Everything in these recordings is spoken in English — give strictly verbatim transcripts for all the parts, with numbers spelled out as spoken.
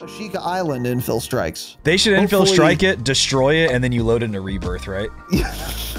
Ashika Island infill strikes. They should Hopefully. infill strike it, destroy it, and then you load into Rebirth, right?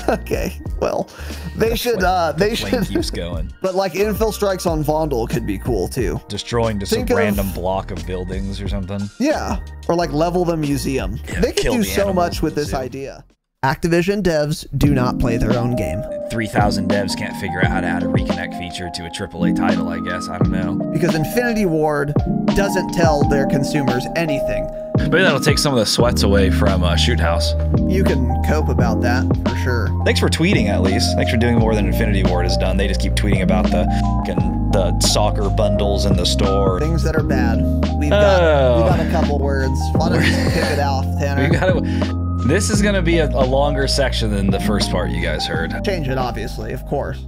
Okay. Well, they the should. Flame, uh, they the should. keeps going. But like infill strikes on Vondel could be cool too. Destroying just Think a of, random block of buildings or something. Yeah, or like level the museum. Yeah, they could do the so much with this idea. Activision devs do not play their own game. three thousand devs can't figure out how to add a reconnect feature to a triple A title, I guess. I don't know. Because Infinity Ward doesn't tell their consumers anything. Maybe that'll take some of the sweats away from uh, Shoot House. You can cope about that, for sure. Thanks for tweeting, at least. Thanks for doing more than Infinity Ward has done. They just keep tweeting about the fucking, the soccer bundles in the store. Things that are bad. We've got, oh. we've got a couple words. Why don't you kick it off, Tanner? We gotta... This is going to be a, a longer section than the first part you guys heard. Change it, obviously, of course.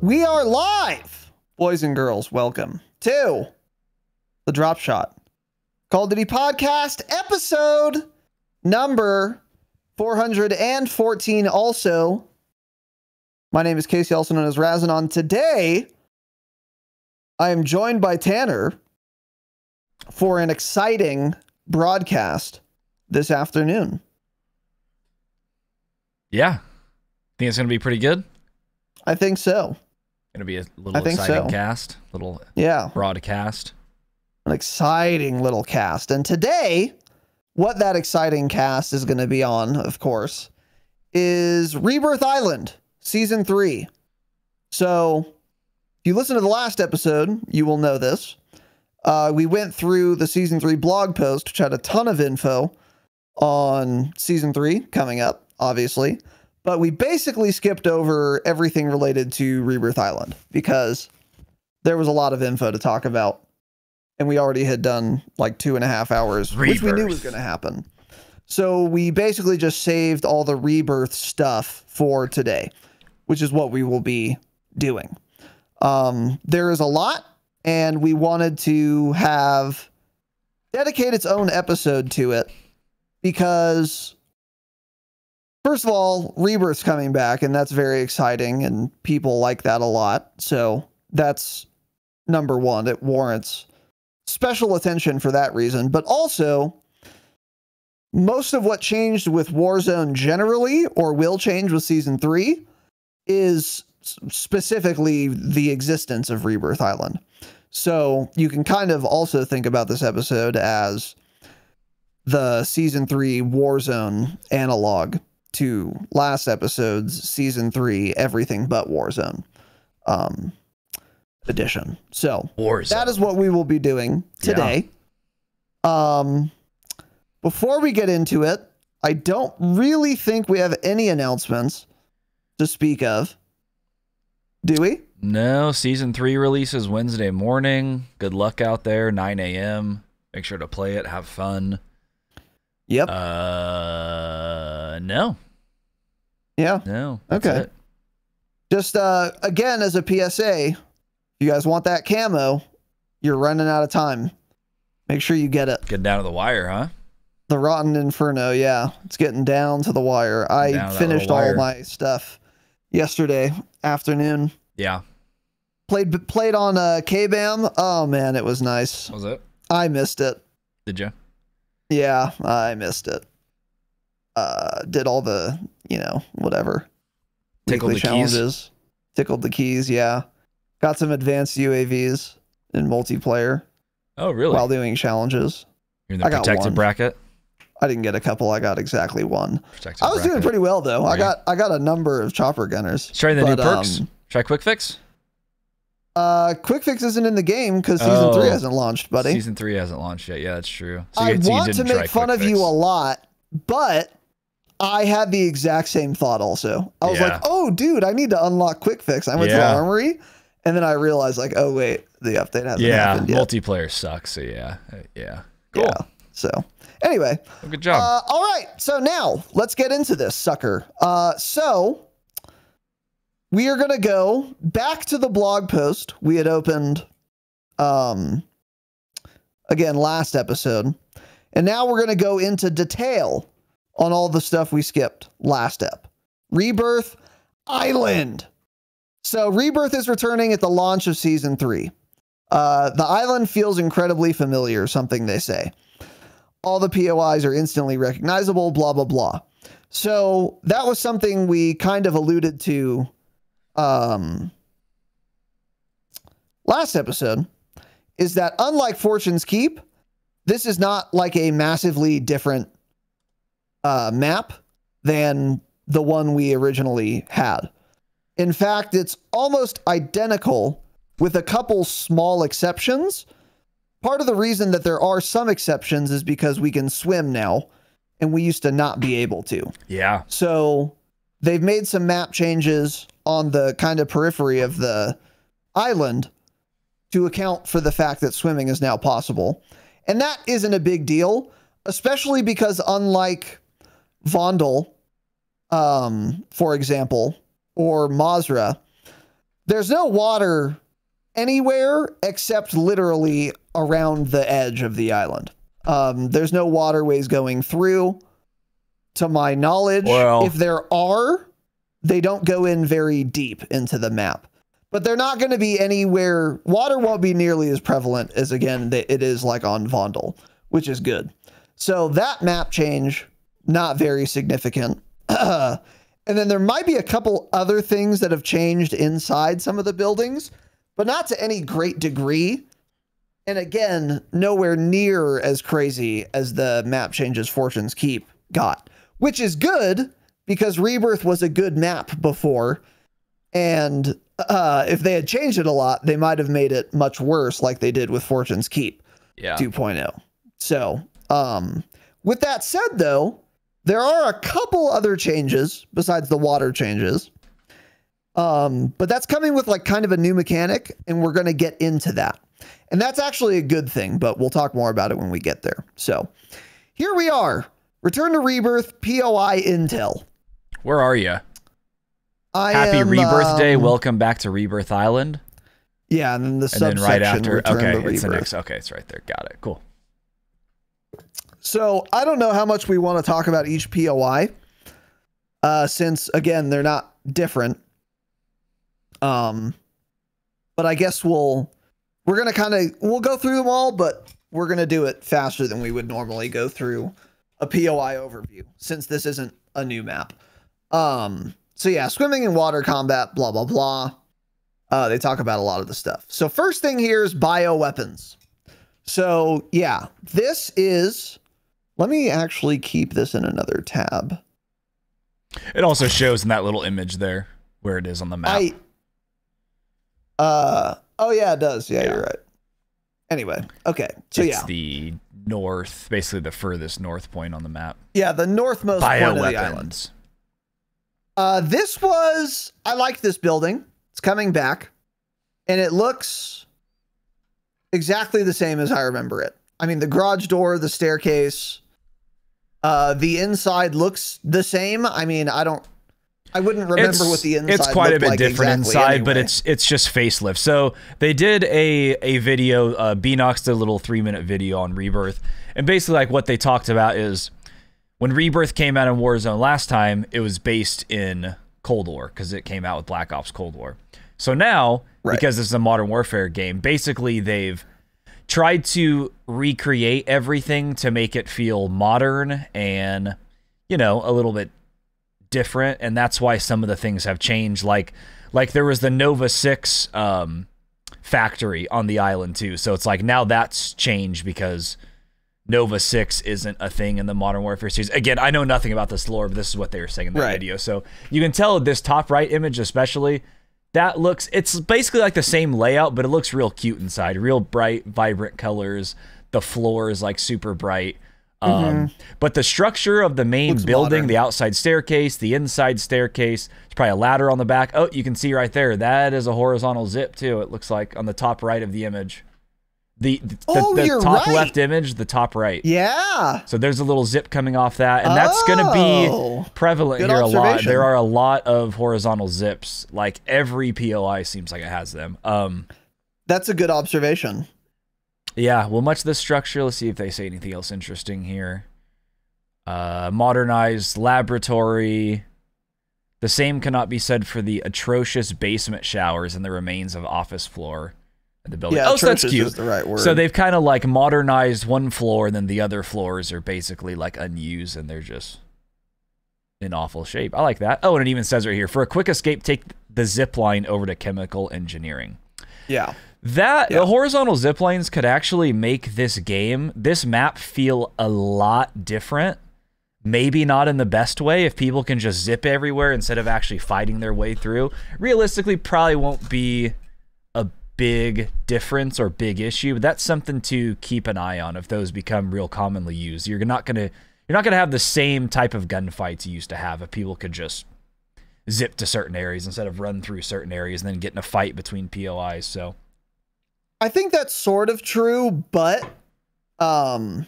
We are live! Boys and girls, welcome to the Dropshot Call of Duty Podcast, episode number four hundred fourteen. Also, my name is Casey, also known as Razanon. Today, I am joined by Tanner for an exciting broadcast this afternoon. Yeah. Think it's going to be pretty good? I think so. Going to be a little I think exciting so. cast. Little yeah. broadcast. An exciting little cast. And today, what that exciting cast is going to be on, of course, is Rebirth Island, Season three. So, if you listen to the last episode, you will know this. Uh, we went through the Season three blog post, which had a ton of info on season three coming up, obviously, but we basically skipped over everything related to Rebirth Island because there was a lot of info to talk about and we already had done like two and a half hours, Rebirth. which we knew was going to happen. So we basically just saved all the Rebirth stuff for today, which is what we will be doing. Um, there is a lot, and we wanted to have dedicate its own episode to it. Because, first of all, Rebirth's coming back, and that's very exciting, and people like that a lot. So that's number one. It warrants special attention for that reason. But also, most of what changed with Warzone generally, or will change with Season three, is specifically the existence of Rebirth Island. So you can kind of also think about this episode as the Season three Warzone analog to last episode's Season three Everything But Warzone um, edition. So Warzone. That is what we will be doing today. Yeah. Um, before we get into it, I don't really think we have any announcements to speak of. Do we? No. Season three releases Wednesday morning. Good luck out there. nine a m Make sure to play it. Have fun. Yep. Uh, no. Yeah. No. Okay. It. Just, uh, again, as a P S A, if you guys want that camo, you're running out of time. Make sure you get it. Getting down to the wire, huh? The Rotten Inferno. Yeah. It's getting down to the wire. I finished all my stuff yesterday afternoon. Yeah. Played, played on uh, K BAM. Oh, man, it was nice. Was it? I missed it. Did you? Yeah, I missed it. Uh, did all the, you know, whatever. Tickled the challenges. keys. Tickled the keys, yeah. Got some advanced U A Vs in multiplayer. Oh, really? While doing challenges. You're in the I protected got one. bracket? I didn't get a couple. I got exactly one. Protected I was bracket. doing pretty well, though. Right. I got I got a number of chopper gunners. Try the but, new perks? Um, Try Quick Fix? Uh, Quick Fix isn't in the game because season oh, three hasn't launched, buddy. Season three hasn't launched yet. Yeah, that's true. So I you, want so you to make fun of fix. you a lot, but I had the exact same thought also. I was yeah. like, oh, dude, I need to unlock Quick Fix. I went yeah. to the armory, and then I realized, like, oh, wait, the update hasn't yeah, happened yet. Yeah, multiplayer sucks, so yeah. Yeah. Cool. Yeah, so, anyway. Well, good job. Uh, all right, so now, let's get into this, sucker. Uh, so... We are going to go back to the blog post we had opened, um, again, last episode. And now we're going to go into detail on all the stuff we skipped last ep. Rebirth Island. So Rebirth is returning at the launch of Season three. Uh, the island feels incredibly familiar, something they say. All the P O Is are instantly recognizable, blah, blah, blah. So that was something we kind of alluded to um, last episode, is that unlike Fortune's Keep, this is not like a massively different uh, map than the one we originally had. In fact, it's almost identical with a couple small exceptions. Part of the reason that there are some exceptions is because we can swim now, and we used to not be able to. Yeah. So they've made some map changes on the kind of periphery of the island to account for the fact that swimming is now possible. And that isn't a big deal, especially because unlike Vondel, um, for example, or Mazra, there's no water anywhere except literally around the edge of the island. Um, there's no waterways going through, to my knowledge. Well, if there are, they don't go in very deep into the map. But they're not going to be anywhere. Water won't be nearly as prevalent as, again, it is like on Vondel, which is good. So that map change, not very significant. And then there might be a couple other things that have changed inside some of the buildings, but not to any great degree. And again, nowhere near as crazy as the map changes Fortune's Keep got, which is good because Rebirth was a good map before. And uh, if they had changed it a lot, they might have made it much worse like they did with Fortune's Keep yeah. two point oh. So um, with that said, though, there are a couple other changes besides the water changes. Um, but that's coming with like kind of a new mechanic, and we're going to get into that. And that's actually a good thing, but we'll talk more about it when we get there. So here we are. Return to Rebirth, P O I Intel. Where are you? I Happy am, Rebirth um, Day. Welcome back to Rebirth Island. Yeah, and then the subsection. And then right after, okay, it's the next, okay, it's right there. Got it. Cool. So I don't know how much we want to talk about each P O I, uh, since, again, they're not different. Um, But I guess we'll... We're going to kind of, we'll go through them all, but we're going to do it faster than we would normally go through a P O I overview, since this isn't a new map. Um, so yeah, swimming and water combat, blah, blah, blah. Uh, they talk about a lot of the stuff. So first thing here is bioweapons. So yeah, this is, let me actually keep this in another tab. It also shows in that little image there where it is on the map. I, uh... Oh, yeah, it does. Yeah, yeah, you're right. Anyway, okay. So, it's yeah. It's the north, basically the furthest north point on the map. Yeah, the northmost Bio point weapons. Of the island. Uh, this was... I like this building. It's coming back. And it looks exactly the same as I remember it. I mean, the garage door, the staircase, uh, the inside looks the same. I mean, I don't... I wouldn't remember it's, what the inside It's quite a bit like different exactly inside, anyway. But it's it's just facelift. So they did a a video, uh, Beanox did a little three minute video on Rebirth, and basically like what they talked about is when Rebirth came out in Warzone last time, it was based in Cold War because it came out with Black Ops Cold War. So now, right. because this is a Modern Warfare game, basically they've tried to recreate everything to make it feel modern and, you know, a little bit different, and that's why some of the things have changed, like like there was the Nova six um factory on the island too, so it's like now that's changed because Nova six isn't a thing in the Modern Warfare series. Again, I know nothing about this lore, but this is what they were saying in that right. video. So you can tell this top right image especially, that looks, it's basically like the same layout, but it looks real cute inside, real bright, vibrant colors. The floor is like super bright. Um, mm-hmm. But the structure of the main Looks building, modern. The outside staircase, the inside staircase, there's probably a ladder on the back. Oh, you can see right there. That is a horizontal zip too. It looks like on the top right of the image, the, the, oh, the, the top right. left image, the top right. Yeah. So there's a little zip coming off that, and that's oh, going to be prevalent here a lot. There are a lot of horizontal zips. Like every P O I seems like it has them. Um, that's a good observation. Yeah, well, much of this structure. Let's see if they say anything else interesting here. Uh, modernized laboratory. The same cannot be said for the atrocious basement showers and the remains of office floor. the building. Yeah, oh, so that's cute. Is the right word. So they've kind of like modernized one floor, and then the other floors are basically like unused, and they're just in awful shape. I like that. Oh, and it even says right here, for a quick escape, take the zip line over to chemical engineering. Yeah. That yeah. the horizontal zip lines could actually make this game, this map, feel a lot different. Maybe not in the best way if people can just zip everywhere instead of actually fighting their way through. Realistically, probably won't be a big difference or big issue, but that's something to keep an eye on if those become real commonly used. You're not gonna you're not gonna have the same type of gunfights you used to have if people could just zip to certain areas instead of run through certain areas and then get in a fight between P O Is. So I think that's sort of true, but um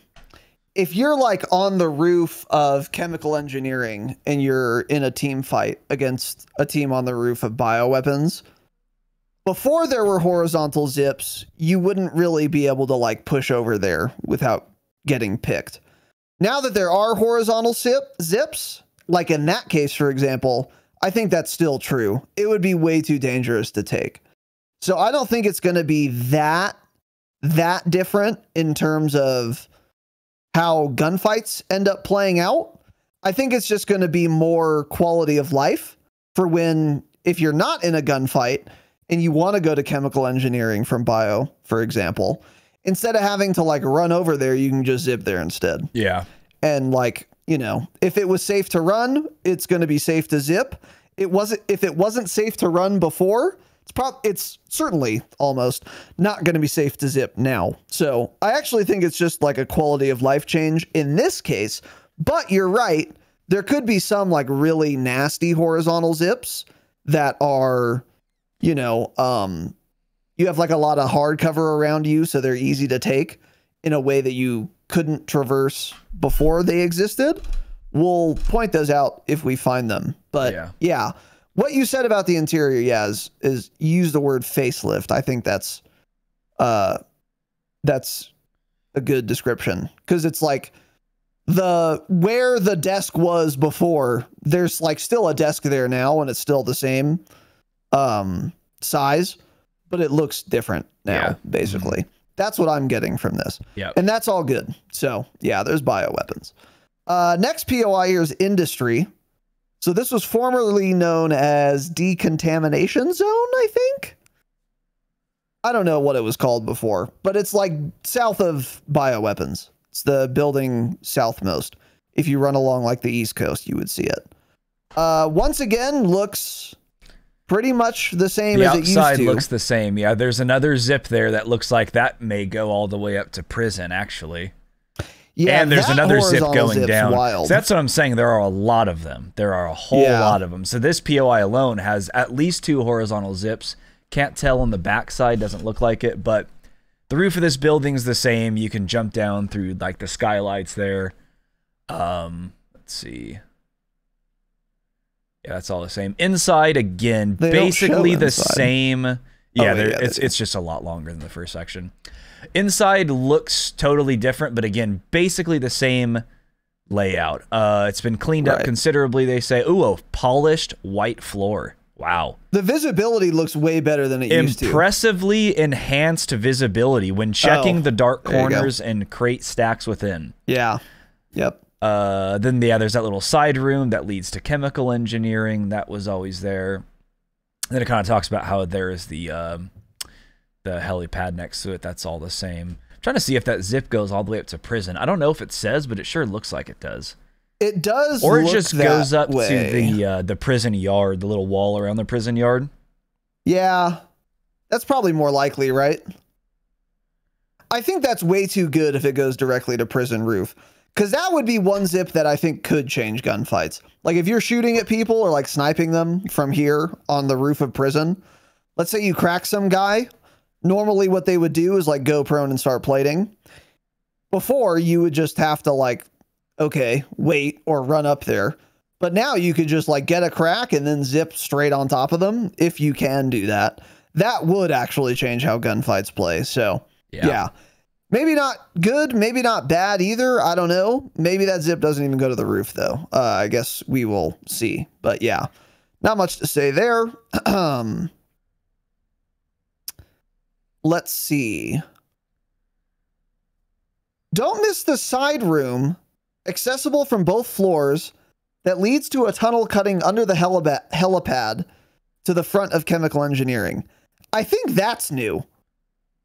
if you're like on the roof of chemical engineering and you're in a team fight against a team on the roof of bioweapons, before there were horizontal zips, you wouldn't really be able to like push over there without getting picked. Now that there are horizontal zip zips, like in that case, for example, I think that's still true. It would be way too dangerous to take. So I don't think it's going to be that, that different in terms of how gunfights end up playing out. I think it's just going to be more quality of life for when, if you're not in a gunfight and you want to go to chemical engineering from bio, for example, instead of having to like run over there, you can just zip there instead. Yeah. And like, you know, if it was safe to run, it's going to be safe to zip. It wasn't, if it wasn't safe to run before, it's probably, it's certainly almost not going to be safe to zip now. So I actually think it's just like a quality of life change in this case, but you're right. There could be some like really nasty horizontal zips that are, you know, um, you have like a lot of hard cover around you, so they're easy to take in a way that you couldn't traverse before they existed. We'll point those out if we find them, but yeah. yeah. What you said about the interior, yeah, is, is use the word facelift. I think that's uh, that's a good description, because it's like the where the desk was before, there's like still a desk there now, and it's still the same um, size, but it looks different now, yeah. basically. Mm-hmm. That's what I'm getting from this. Yep. And that's all good. So, yeah, there's bioweapons. Uh, next P O I here is industry. So this was formerly known as decontamination zone, I think. I don't know what it was called before, but it's like south of bioweapons. It's the building southmost. If you run along like the East Coast, you would see it. Uh, once again, looks pretty much the same the as it used to. The outside looks the same. Yeah, there's another zip there that looks like that may go all the way up to prison, actually. Yeah, and there's another zip going down. Wild. So that's what I'm saying. There are a lot of them. There are a whole yeah. lot of them. So this P O I alone has at least two horizontal zips. Can't tell on the backside. Doesn't look like it. But the roof of this building's the same. You can jump down through like the skylights there. Um, let's see. Yeah, that's all the same. Inside, again, they basically the inside. same. Yeah, oh, yeah, it's it's just a lot longer than the first section. Inside looks totally different, but again, basically the same layout. Uh, it's been cleaned right. up considerably, they say. Ooh, a polished white floor. Wow. The visibility looks way better than it used to. Impressively enhanced visibility when checking oh, the dark corners and crate stacks within. Yeah. Yep. Uh, then, yeah, there's that little side room that leads to chemical engineering. That was always there. Then it kind of talks about how there is the um, the helipad next to it. That's all the same. I'm trying to see if that zip goes all the way up to prison. I don't know if it says, but it sure looks like it does. It does. Or it look just that goes up way. to the uh, the prison yard, the little wall around the prison yard. Yeah, that's probably more likely, right? I think that's way too good if it goes directly to prison roof, because that would be one zip that I think could change gunfights. Like if you're shooting at people or like sniping them from here on the roof of prison, let's say you crack some guy. Normally what they would do is like go prone and start plating. Before, you would just have to like, okay, wait or run up there. But now you could just like get a crack and then zip straight on top of them. If you can do that, that would actually change how gunfights play. So yeah. yeah. Maybe not good, maybe not bad either. I don't know. Maybe that zip doesn't even go to the roof, though. Uh, I guess we will see. But yeah, not much to say there. Let's see. Don't miss the side room, accessible from both floors, that leads to a tunnel cutting under the helipad, helipad to the front of chemical engineering. I think that's new.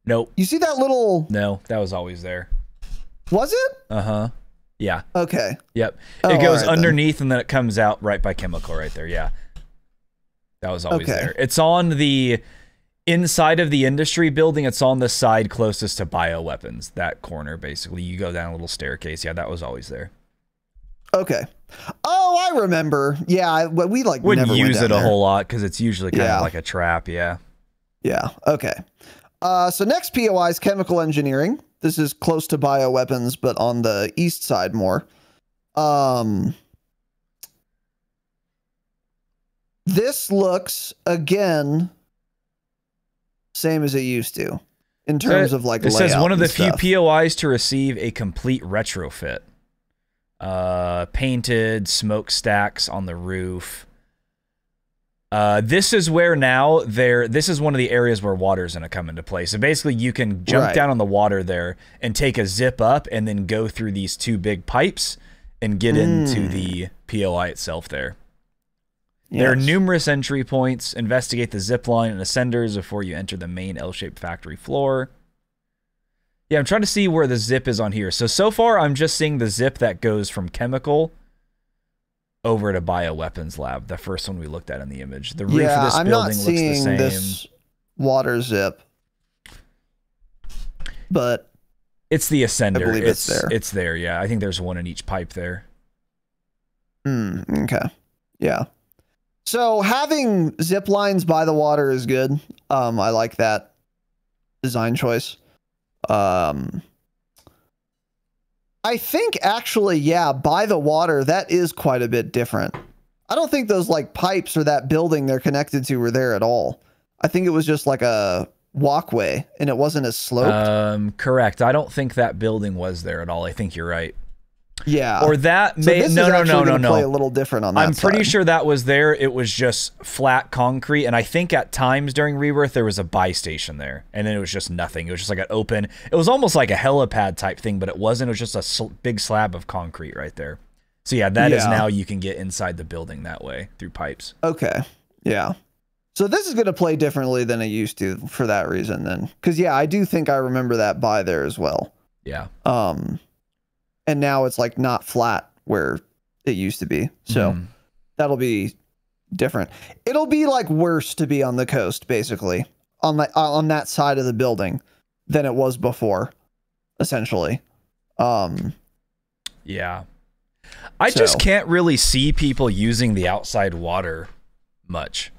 Nope. You see that little... No, that was always there. Was it? Uh-huh. Yeah. Okay. Yep. It oh, goes right underneath then. And then it comes out right by chemical right there. Yeah. That was always okay. there. It's on the inside of the industry building. It's on the side closest to bioweapons, that corner, basically. You go down a little staircase. Yeah, that was always there. Okay. Oh, I remember. Yeah, I, we like wouldn't never use it a there. whole lot because it's usually kind yeah. of like a trap. Yeah. Yeah. Okay. Uh, so next P O I is chemical engineering. This is close to bioweapons, but on the east side more. Um, this looks, again, same as it used to in terms it, of like it layout says one of the stuff. Few P O Is to receive a complete retrofit. Uh, painted smokestacks on the roof. Uh, this is where now there. This is one of the areas where water is going to come into play. So basically, you can jump right. down on the water there and take a zip up, and then go through these two big pipes and get mm. into the P O I itself. There, yes. there are numerous entry points. Investigate the zip line and ascenders before you enter the main L-shaped factory floor. Yeah, I'm trying to see where the zip is on here. So so far, I'm just seeing the zip that goes from chemical over to bioweapons lab, the first one we looked at in the image. The roof yeah, of this I'm building not looks seeing the same. This water zip, but it's the ascender. I believe it's, it's there. It's there. Yeah, I think there's one in each pipe there. Mm, okay. Yeah. So having zip lines by the water is good. Um, I like that design choice. Um. I think actually, yeah, by the water, that is quite a bit different. I don't think those like pipes or that building they're connected to were there at all. I think it was just like a walkway and it wasn't as sloped. Um, correct. I don't think that building was there at all. I think you're right. Yeah. Or that may so no, no, no, no, no. Play a little different on that. I'm pretty side. sure that was there. It was just flat concrete, and I think at times during Rebirth there was a buy station there, and then it was just nothing. It was just like an open. It was almost like a helipad type thing, but it wasn't. It was just a sl big slab of concrete right there. So yeah, that yeah. is now you can get inside the building that way through pipes. Okay. Yeah. So this is going to play differently than it used to for that reason then, because yeah, I do think I remember that buy there as well. Yeah. Um. And now it's like not flat where it used to be. So mm. that'll be different. It'll be like worse to be on the coast, basically, on the, on that side of the building than it was before, essentially. Um, yeah. I so. just can't really see people using the outside water much,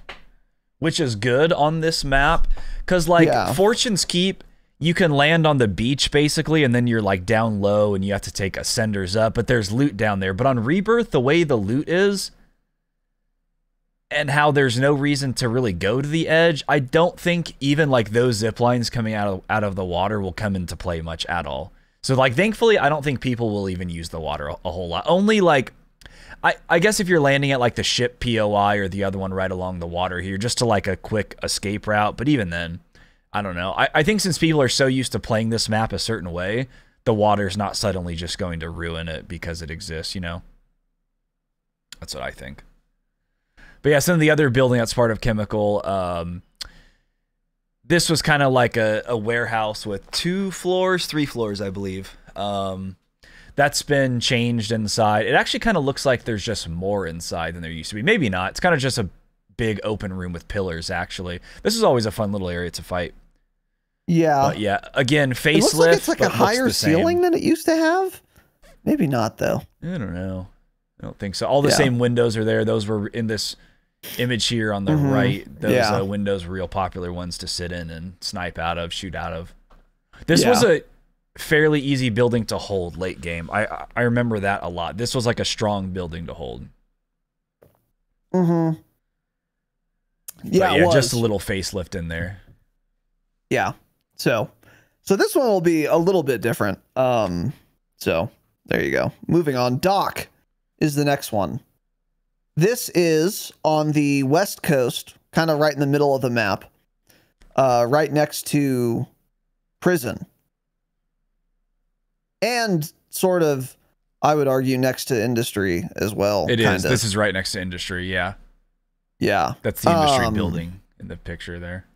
which is good on this map. Because like yeah. Fortune's Keep... You can land on the beach, basically, and then you're, like, down low, and you have to take ascenders up, but there's loot down there. But on Rebirth, the way the loot is, and how there's no reason to really go to the edge, I don't think even, like, those zip lines coming out of, out of the water will come into play much at all. So, like, thankfully, I don't think people will even use the water a, a whole lot. Only, like, I, I guess if you're landing at, like, the ship P O I or the other one right along the water here, just to, like, a quick escape route, but even then... I don't know. I, I think since people are so used to playing this map a certain way, the water's not suddenly just going to ruin it because it exists, you know? That's what I think. But yeah, some of the other building that's part of chemical, um, this was kind of like a, a warehouse with two floors, three floors, I believe. Um, that's been changed inside. It actually kind of looks like there's just more inside than there used to be. Maybe not. It's kind of just a big open room with pillars, actually. This is always a fun little area to fight. Yeah. But yeah. Again, facelift. It looks like it's like a higher ceiling than it used to have. Maybe not though. I don't know. I don't think so. All the yeah. same windows are there. Those were in this image here on the mm-hmm. right. Those yeah. uh, windows were real popular ones to sit in and snipe out of, shoot out of. This yeah. was a fairly easy building to hold late game. I I remember that a lot. This was like a strong building to hold. Mm-hmm. Yeah, yeah, just a little facelift in there. Yeah. So, so this one will be a little bit different. Um, so there you go. Moving on. Dock is the next one. This is on the west coast, kind of right in the middle of the map. uh, right next to prison. And sort of, I would argue, next to industry as well. It kinda is. This is right next to industry, yeah. Yeah. That's the industry um, building in the picture there.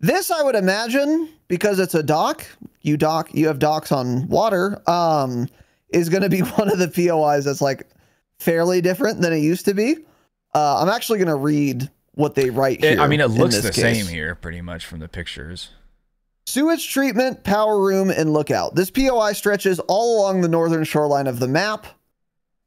This, I would imagine, because it's a dock, you dock, you have docks on water, um, is going to be one of the P O Is that's like fairly different than it used to be. Uh, I'm actually going to read what they write here. It, I mean, it looks the case. Same here, pretty much, from the pictures. Sewage treatment, power room, and lookout. This P O I stretches all along the northern shoreline of the map,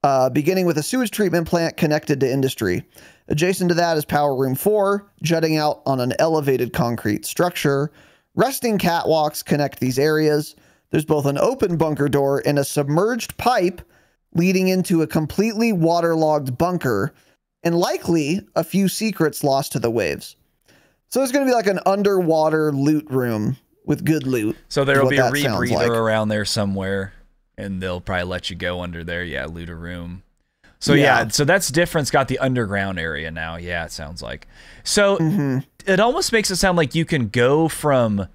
uh, beginning with a sewage treatment plant connected to industry. Adjacent to that is power room four, jutting out on an elevated concrete structure. Resting catwalks connect these areas. There's both an open bunker door and a submerged pipe leading into a completely waterlogged bunker, and likely a few secrets lost to the waves. So it's going to be like an underwater loot room with good loot. So there will be a rebreather like. around there somewhere, and they'll probably let you go under there. Yeah, loot a room. So yeah, yeah so that's different. It's got the underground area now. Yeah, it sounds like. So mm-hmm. it almost makes it sound like you can go from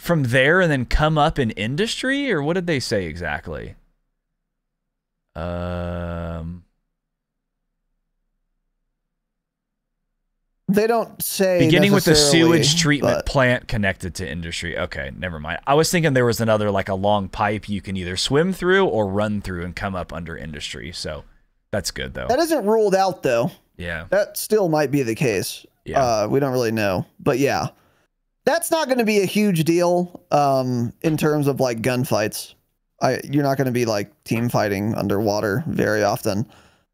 from there and then come up in industry, or what did they say exactly? Um, they don't say. Beginning with the sewage treatment but... plant connected to industry. Okay, never mind. I was thinking there was another, like a long pipe you can either swim through or run through and come up under industry. So that's good though. That isn't ruled out though. Yeah. That still might be the case. Yeah. Uh, we don't really know, but yeah, that's not going to be a huge deal um, in terms of like gunfights. I, you're not going to be like team fighting underwater very often.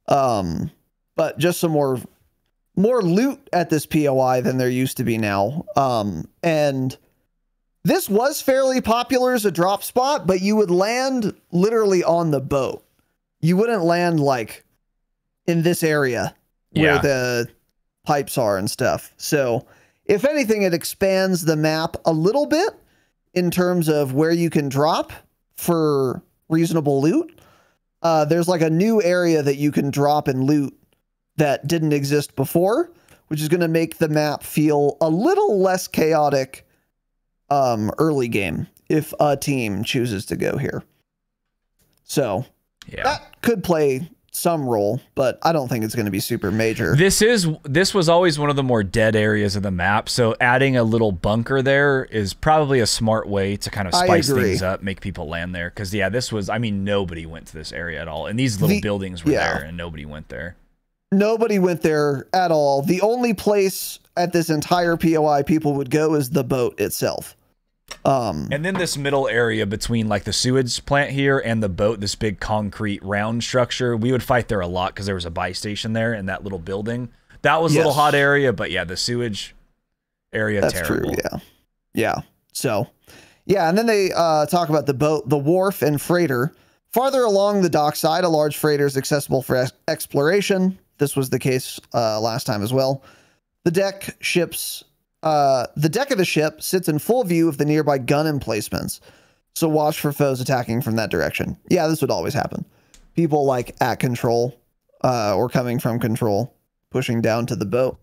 Um, but just some more, more loot at this P O I than there used to be now. Um, and this was fairly popular as a drop spot, but you would land literally on the boat. You wouldn't land like in this area where yeah. the pipes are and stuff. So if anything, it expands the map a little bit in terms of where you can drop for reasonable loot. Uh, there's like a new area that you can drop and loot that didn't exist before, which is going to make the map feel a little less chaotic um, early game if a team chooses to go here. So yeah. that could play some role, but I don't think it's going to be super major. This is this was always one of the more dead areas of the map, so adding a little bunker there is probably a smart way to kind of spice things up, make people land there. Because yeah, this was, I mean, nobody went to this area at all, and these little the, buildings were yeah. there, and nobody went there. Nobody went there at all. The only place at this entire P O I people would go is the boat itself. Um, and then this middle area between like the sewage plant here and the boat, this big concrete round structure, we would fight there a lot because there was a buy station there and that little building. That was yes. a little hot area, but yeah, the sewage area, that's terrible. True, yeah. Yeah. So, yeah, and then they uh, talk about the boat, the wharf, and freighter. Farther along the dockside, a large freighter is accessible for exploration. This was the case uh, last time as well. The deck ships, uh, the deck of the ship sits in full view of the nearby gun emplacements, so watch for foes attacking from that direction. Yeah, this would always happen. People like at control uh, or coming from control, pushing down to the boat.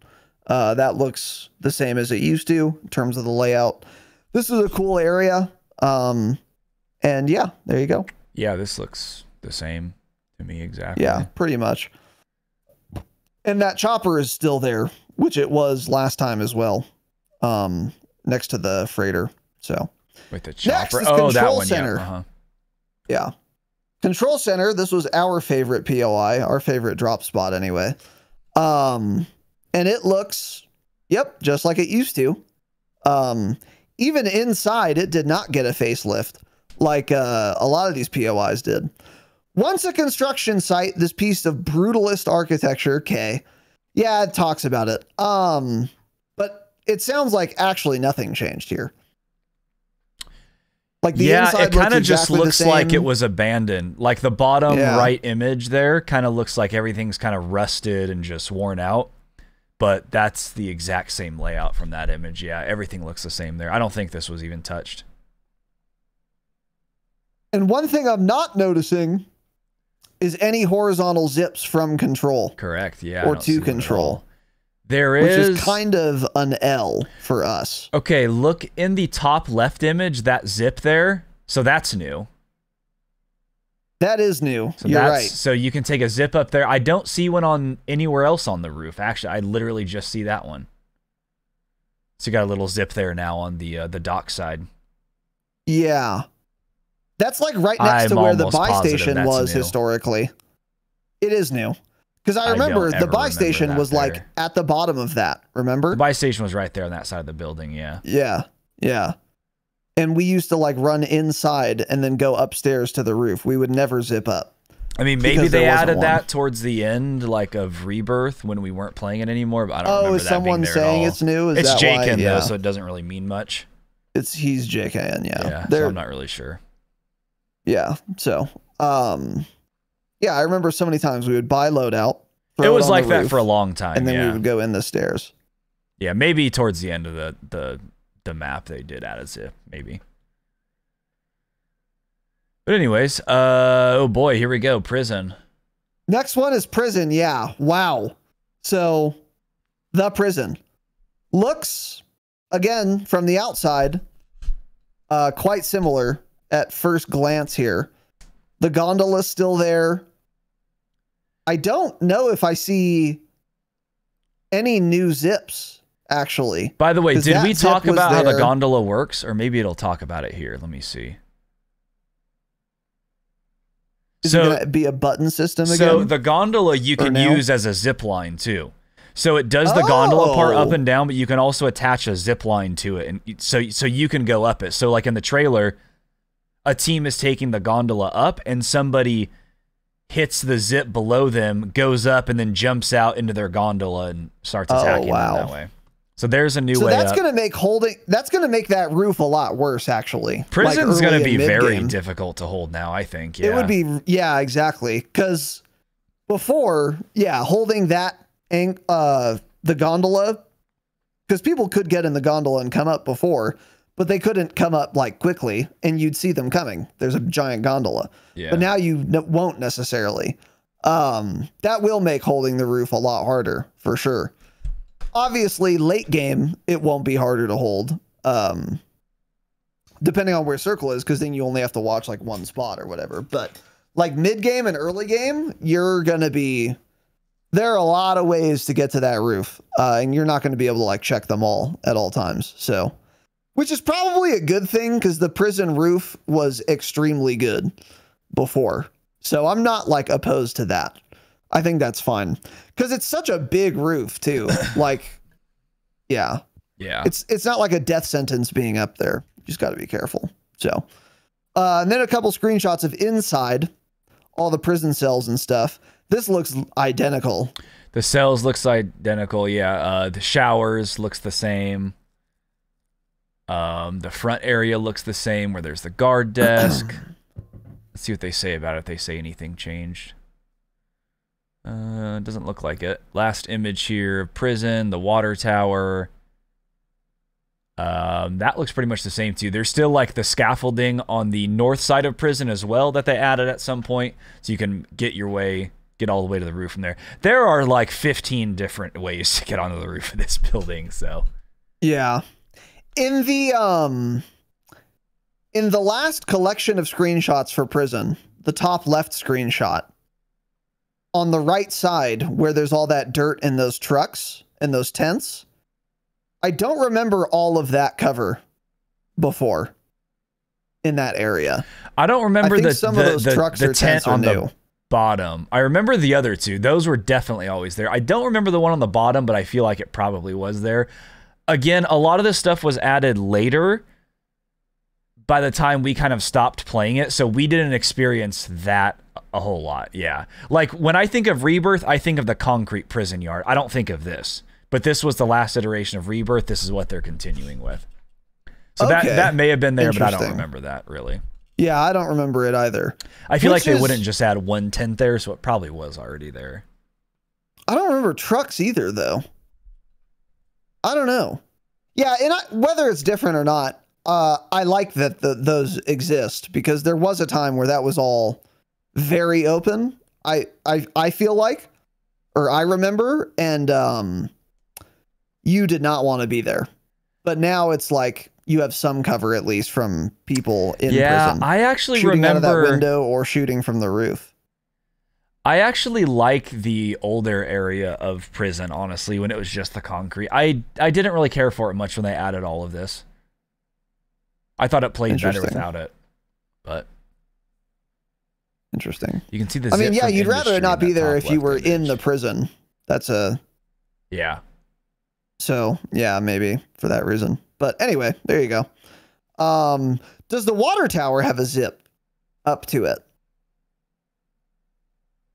Uh, that looks the same as it used to in terms of the layout. This is a cool area, um, and yeah, there you go. Yeah, this looks the same to me exactly. Yeah, pretty much. And that chopper is still there, which it was last time as well, um, next to the freighter. So, with the chopper, next, oh, that one, center. yeah. Uh-huh. Yeah, control center. This was our favorite P O I, our favorite drop spot, anyway. Um, and it looks, yep, just like it used to. Um, even inside, it did not get a facelift like uh, a lot of these P O Is did. Once a construction site, this piece of brutalist architecture, okay, yeah, it talks about it. Um, but it sounds like actually nothing changed here. Like the yeah, inside it kind of exactly just looks like it was abandoned. Like the bottom yeah. right image there kind of looks like everything's kind of rusted and just worn out. But that's the exact same layout from that image. Yeah, everything looks the same there. I don't think this was even touched. And one thing I'm not noticing is any horizontal zips from control. Correct, yeah. Or to control. There is, which is kind of an L for us. Okay, look in the top left image, that zip there. So that's new. That is new. So You're right. So you can take a zip up there. I don't see one on anywhere else on the roof. Actually, I literally just see that one. So you got a little zip there now on the uh, the dock side. Yeah, that's like right next I'm to where the buy station was new. historically. It is new. Because I remember I the buy remember station was there. like at the bottom of that. Remember? The buy station was right there on that side of the building. Yeah. Yeah. Yeah. And we used to like run inside and then go upstairs to the roof. We would never zip up. I mean, maybe they added that towards the end, like of Rebirth when we weren't playing it anymore. But I don't oh, remember is that someone being there saying at all. It's new? Is it's that J K N yeah. though, so it doesn't really mean much. It's he's J K N. Yeah. Yeah. So I'm not really sure. Yeah. So. Um, Yeah, I remember so many times we would buy loadout. It was like that for a long time, and then yeah. we would go in the stairs. Yeah, maybe towards the end of the the the map they did add a zip, maybe. But anyways, uh, oh boy, here we go, prison. Next one is prison. Yeah, wow. So, the prison looks again from the outside uh, quite similar at first glance here. The gondola's still there. I don't know if I see any new zips, actually. By the way, did we talk about how the gondola works? Or maybe it'll talk about it here. Let me see. Is it going to be a button system again? So the gondola you can use as a zip line, too. So it does the oh. gondola part up and down, but you can also attach a zip line to it. And so, so you can go up it. So like in the trailer, a team is taking the gondola up and somebody hits the zip below them, goes up, and then jumps out into their gondola and starts attacking oh, wow. them that way. So there's a new so way that's up. Gonna make holding that's gonna make that roof a lot worse, actually. Prison's like gonna be very difficult to hold now, I think. Yeah. It would be yeah, exactly. Cause before, yeah, holding that and uh the gondola, because people could get in the gondola and come up before. But they couldn't come up like quickly, and you'd see them coming. There's a giant gondola. Yeah. But now you n won't necessarily. Um, that will make holding the roof a lot harder, for sure. Obviously, late game, it won't be harder to hold, um, depending on where circle is, because then you only have to watch like one spot or whatever. But like mid-game and early game, you're going to be... There are a lot of ways to get to that roof, uh, and you're not going to be able to like check them all at all times, so... Which is probably a good thing because the prison roof was extremely good before. So I'm not like opposed to that. I think that's fine because it's such a big roof too. Like, yeah. Yeah. It's, it's not like a death sentence being up there. You just got to be careful. So, uh, and then a couple screenshots of inside all the prison cells and stuff. This looks identical. The cells looks identical. Yeah. Uh, the showers looks the same. Um, the front area looks the same where there's the guard desk. Let's see what they say about it. If they say anything changed. Uh, doesn't look like it. Last image here, prison, the water tower. Um, that looks pretty much the same too. There's still like the scaffolding on the north side of prison as well that they added at some point. So you can get your way, get all the way to the roof from there. There are like fifteen different ways to get onto the roof of this building. So yeah. In the um, in the last collection of screenshots for prison, the top left screenshot, on the right side where there's all that dirt and those trucks and those tents, I don't remember all of that cover before in that area. I don't remember I think the, some the, of those the, trucks the, the or tent tents are on new. The bottom. I remember the other two. Those were definitely always there. I don't remember the one on the bottom, but I feel like it probably was there. Again, a lot of this stuff was added later by the time we kind of stopped playing it. So we didn't experience that a whole lot. Yeah. Like when I think of Rebirth, I think of the concrete prison yard. I don't think of this, but this was the last iteration of Rebirth. This is what they're continuing with. So okay. that, that may have been there, but I don't remember that really. Yeah. I don't remember it either. I feel Which like they is... wouldn't just add one tent there. So it probably was already there. I don't remember trucks either though. I don't know. Yeah, and I, whether it's different or not, uh, I like that the, those exist because there was a time where that was all very open, I I, I feel like, or I remember, and um, you did not want to be there. But now it's like you have some cover, at least from people in yeah, prison. Yeah, I actually shooting remember out of that window or shooting from the roof. I actually like the older area of prison, honestly, when it was just the concrete. I I didn't really care for it much when they added all of this. I thought it played better without it, but interesting. You can see the. I mean, yeah, you'd rather not be there if you were in the prison. That's a yeah. So yeah, maybe for that reason. But anyway, there you go. Um, does the water tower have a zip up to it?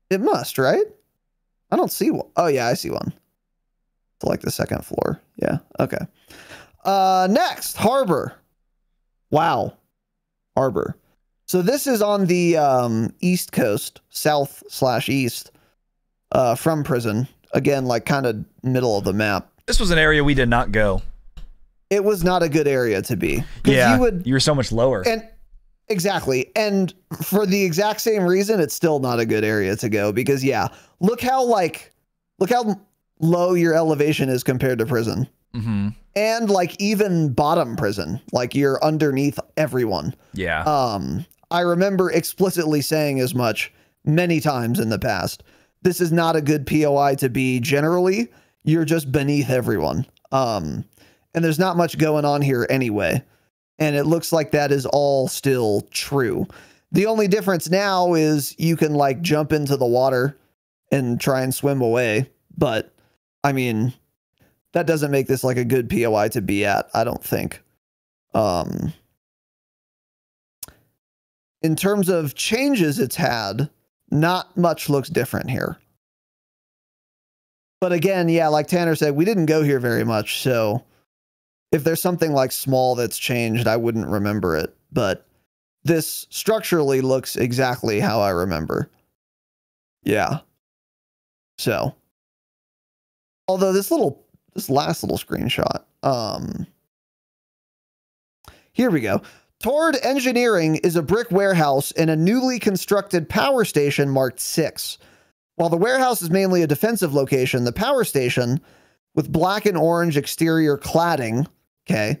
It must, right? I don't see one. Oh, yeah, I see one. It's like the second floor. Yeah, okay. Uh, next, Harbor. Wow. Harbor. So this is on the um, East Coast, south slash east uh, from prison. Again, like kind of middle of the map. This was an area we did not go. It was not a good area to be. Yeah, you, would, you were so much lower. And exactly. And for the exact same reason, it's still not a good area to go because, yeah, look how like look how low your elevation is compared to prison. Mm-hmm. And like even bottom prison, like you're underneath everyone. Yeah. Um, I remember explicitly saying as much many times in the past. This is not a good P O I to be generally. You're just beneath everyone. Um, and there's not much going on here anyway. And it looks like that is all still true. The only difference now is you can like jump into the water and try and swim away. But I mean, that doesn't make this like a good P O I to be at, I don't think. Um, in terms of changes it's had, not much looks different here. But again, yeah, like Tanner said, we didn't go here very much, so if there's something like small that's changed, I wouldn't remember it, but this structurally looks exactly how I remember. Yeah. So, although this little, this last little screenshot, um, here we go. Tord Engineering is a brick warehouse and a newly constructed power station marked six. While the warehouse is mainly a defensive location, the power station with black and orange exterior cladding, okay,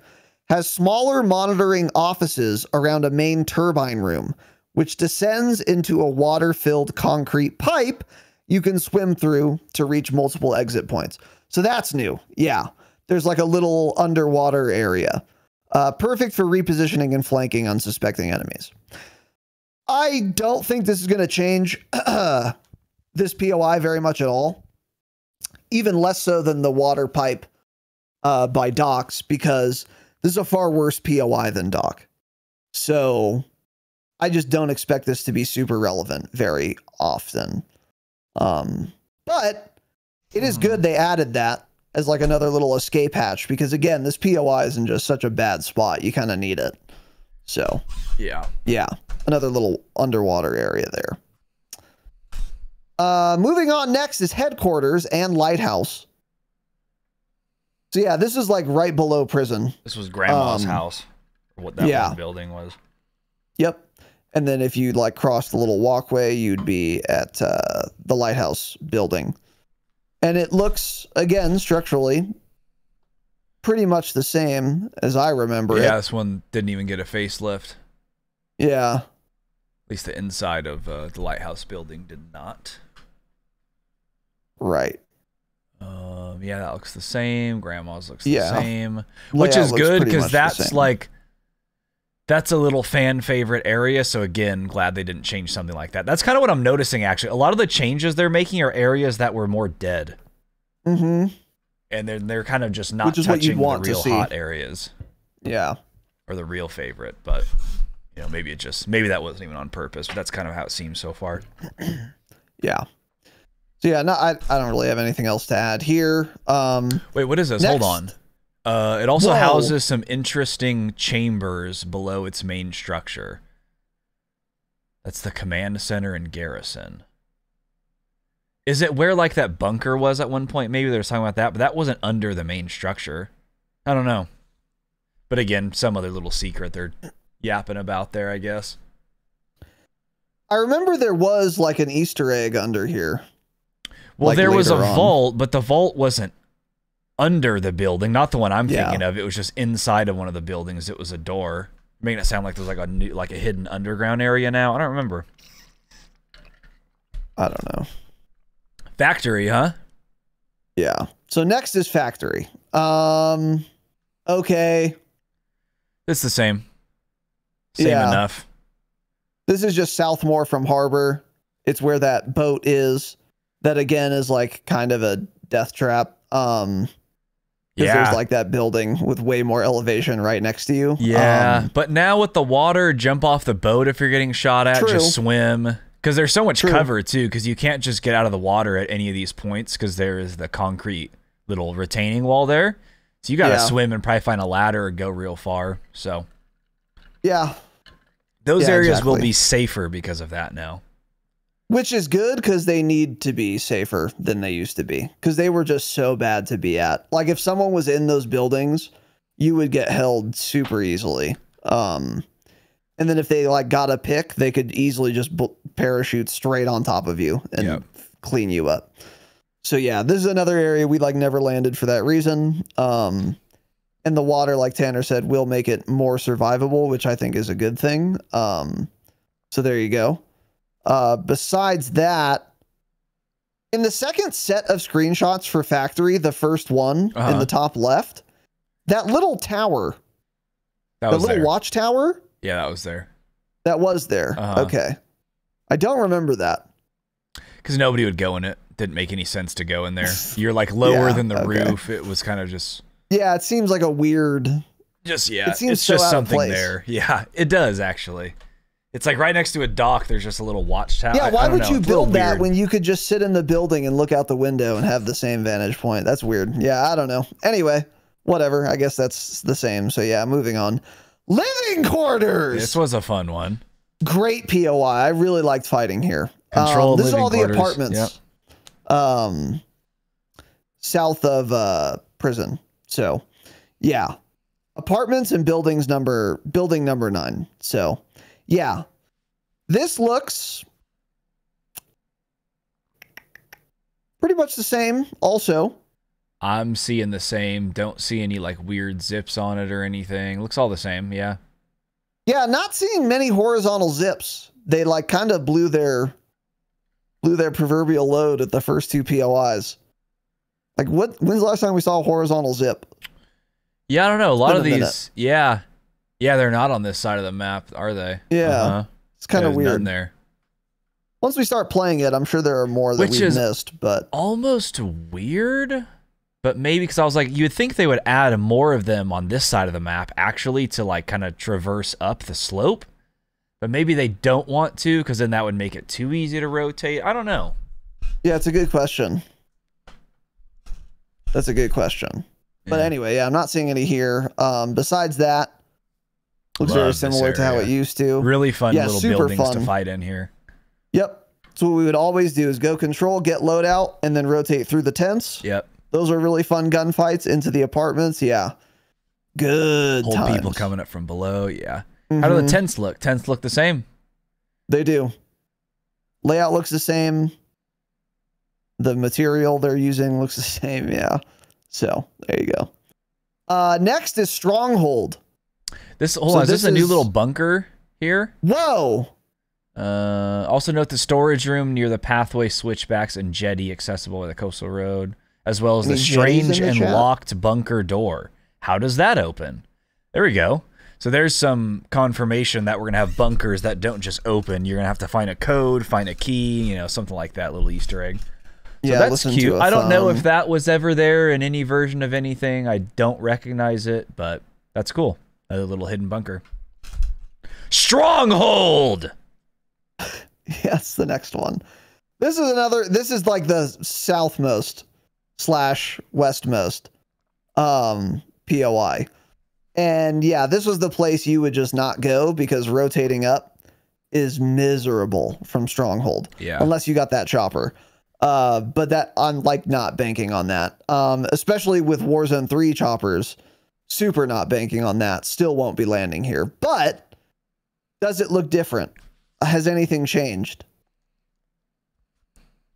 has smaller monitoring offices around a main turbine room, which descends into a water-filled concrete pipe you can swim through to reach multiple exit points. So that's new. Yeah. There's like a little underwater area. Uh, perfect for repositioning and flanking unsuspecting enemies. I don't think this is going to change this P O I very much at all. Even less so than the water pipe uh, by Doc's, because this is a far worse P O I than Doc. So I just don't expect this to be super relevant very often. Um, but it is good they added that as like another little escape hatch, because again, this P O I is in just such a bad spot. You kind of need it. So yeah, yeah, another little underwater area there. Uh, moving on, next is Headquarters and Lighthouse. So yeah, this is like right below prison. This was Grandma's um, house, what that yeah. building was. Yep. And then if you like cross the little walkway, you'd be at uh, the Lighthouse building. And it looks, again, structurally pretty much the same as I remember yeah, it. Yeah, this one didn't even get a facelift. Yeah. At least the inside of uh, the Lighthouse building did not. Right. Um, yeah, that looks the same. Grandma's looks yeah. the same, which yeah, is good because that's like, that's a little fan favorite area. So again, glad they didn't change something like that. That's kind of what I'm noticing, actually. A lot of the changes they're making are areas that were more dead. Mm-hmm. And they're, they're kind of just not touching the real hot areas. Yeah. Or the real favorite, but you know, maybe it just, maybe that wasn't even on purpose, but that's kind of how it seems so far. Yeah. So yeah, no, I, I don't really have anything else to add here. Um, Wait, what is this? Next. Hold on. Uh, it also Whoa. houses some interesting chambers below its main structure. That's the command center and garrison. Is it where like that bunker was at one point? Maybe they were talking about that, but that wasn't under the main structure. I don't know. But again, some other little secret they're yapping about there, I guess. I remember there was like an Easter egg under here. Well, like there was a on. vault, but the vault wasn't under the building, not the one I'm yeah. thinking of. It was just inside of one of the buildings. It was a door. Making it sound like there's like a new, like a hidden underground area now. I don't remember. I don't know. Factory, huh? Yeah. So next is factory. Um, okay. It's the same. Same yeah. enough. This is just Southmore from Harbor. It's where that boat is. That again is like kind of a death trap. Um, yeah. There's like that building with way more elevation right next to you. Yeah. Um, but now with the water, jump off the boat if you're getting shot at. True. Just swim. Because there's so much True. cover too, because you can't just get out of the water at any of these points because there is the concrete little retaining wall there. So you got to yeah. swim and probably find a ladder or go real far. So yeah, those yeah, areas exactly. will be safer because of that now. Which is good because they need to be safer than they used to be because they were just so bad to be at. Like if someone was in those buildings, you would get held super easily. Um, and then if they like got a pick, they could easily just b parachute straight on top of you and yep. clean you up. So yeah, this is another area we like never landed for that reason. Um, and the water, like Tanner said, will make it more survivable, which I think is a good thing. Um, so there you go. Uh, besides that, in the second set of screenshots for factory, the first one uh-huh. in the top left, that little tower, that the was little there. watchtower. Yeah, that was there. That was there. Uh-huh. Okay. I don't remember that. Because nobody would go in it. Didn't make any sense to go in there. You're like lower yeah, than the okay. roof. It was kind of just... Yeah, it seems like a weird... Just, yeah. It seems it's so just out something of place. there. Yeah, it does, actually. It's like right next to a dock, there's just a little watchtower. Yeah, why would know. you it's build that weird. when you could just sit in the building and look out the window and have the same vantage point? That's weird. Yeah, I don't know. Anyway, whatever. I guess that's the same. So yeah, moving on. Living quarters. This was a fun one. Great P O I. I really liked fighting here. Control um, this living is all the quarters. apartments yep. um, south of uh, prison. So yeah, apartments and buildings number building number nine. So yeah, this looks pretty much the same. Also, I'm seeing the same. Don't see any like weird zips on it or anything. Looks all the same. Yeah. Yeah. Not seeing many horizontal zips. They like kind of blew their, blew their proverbial load at the first two P O Is. Like what, when's the last time we saw a horizontal zip? Yeah. I don't know. A lot of these. Yeah. Yeah. They're not on this side of the map. Are they? Yeah. Uh-huh. It's kind of weird there. Once we start playing it, I'm sure there are more that we missed, but almost weird. But maybe because I was like, you would think they would add more of them on this side of the map, actually, to like kind of traverse up the slope. But maybe they don't want to, because then that would make it too easy to rotate. I don't know. Yeah, it's a good question. That's a good question. Yeah. But anyway, yeah, I'm not seeing any here. Um, besides that, looks Love very similar to how it used to. Really fun yeah, little buildings fun. to fight in here. Yep. So what we would always do is go control, get loadout, and then rotate through the tents. Yep. Those are really fun gunfights into the apartments. Yeah. Good Old times. people coming up from below. Yeah. Mm-hmm. How do the tents look? Tents look the same. They do. Layout looks the same. The material they're using looks the same. Yeah. So there you go. Uh, next is Stronghold. This, hold so on, this is this a new little bunker here? Whoa. Uh, also note the storage room near the pathway, switchbacks, and jetty accessible by the coastal road. As well as the strange and locked bunker door. How does that open? There we go. So there's some confirmation that we're going to have bunkers that don't just open. You're going to have to find a code, find a key, you know, something like that, little Easter egg. So that's cute. I don't know if that was ever there in any version of anything. I don't recognize it, but that's cool. Another little hidden bunker. Stronghold! Yes, the next one. This is another, this is like the southmost slash westmost um P O I, and yeah, this was the place you would just not go because rotating up is miserable from Stronghold, yeah, unless you got that chopper. Uh but that, I'm like not banking on that, um especially with Warzone three choppers, super not banking on that. Still won't be landing here. But does it look different? Has anything changed?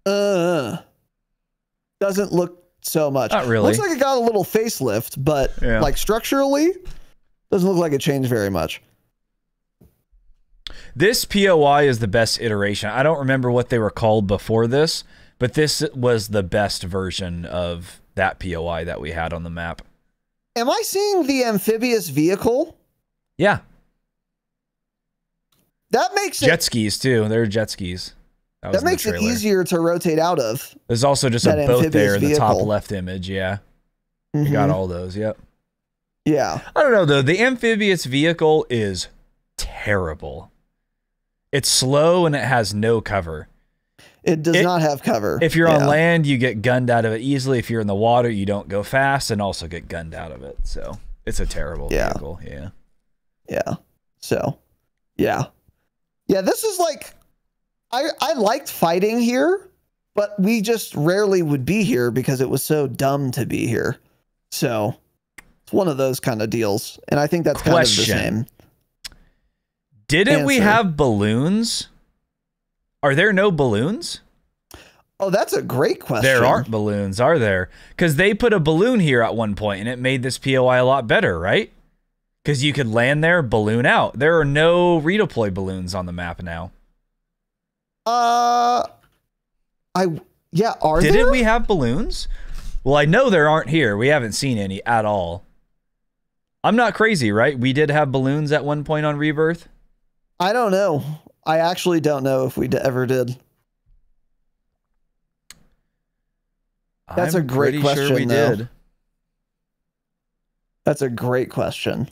uh Doesn't look so much. Not really. Looks like it got a little facelift, but yeah. like structurally, doesn't look like it changed very much. This P O I is the best iteration. I don't remember what they were called before this, but this was the best version of that P O I that we had on the map. Am I seeing the amphibious vehicle? Yeah. That makes it... Jet skskis, too. They're jet skis. That, that makes it easier to rotate out of. There's also just a boat there in the top left image, yeah. Mm-hmm. You got all those, yep. Yeah. I don't know, though. The amphibious vehicle is terrible. It's slow and it has no cover. It does it, not have cover. If you're yeah. on land, you get gunned out of it easily. If you're in the water, you don't go fast and also get gunned out of it. So it's a terrible yeah. vehicle. Yeah. Yeah. So, yeah. Yeah, this is like, I, I liked fighting here, but we just rarely would be here because it was so dumb to be here. So it's one of those kind of deals. And I think that's Question. kind of the same. Didn't Answer. we have balloons? Are there no balloons? Oh, that's a great question. There aren't balloons, are there? Because they put a balloon here at one point, and it made this P O I a lot better, right? Because you could land there, balloon out. There are no redeploy balloons on the map now. Uh, I yeah, are Didn't there? Didn't we have balloons? Well, I know there aren't here. We haven't seen any at all. I'm not crazy, right? We did have balloons at one point on Rebirth. I don't know. I actually don't know if we ever did. That's I'm a great question. Sure we though. did. That's a great question.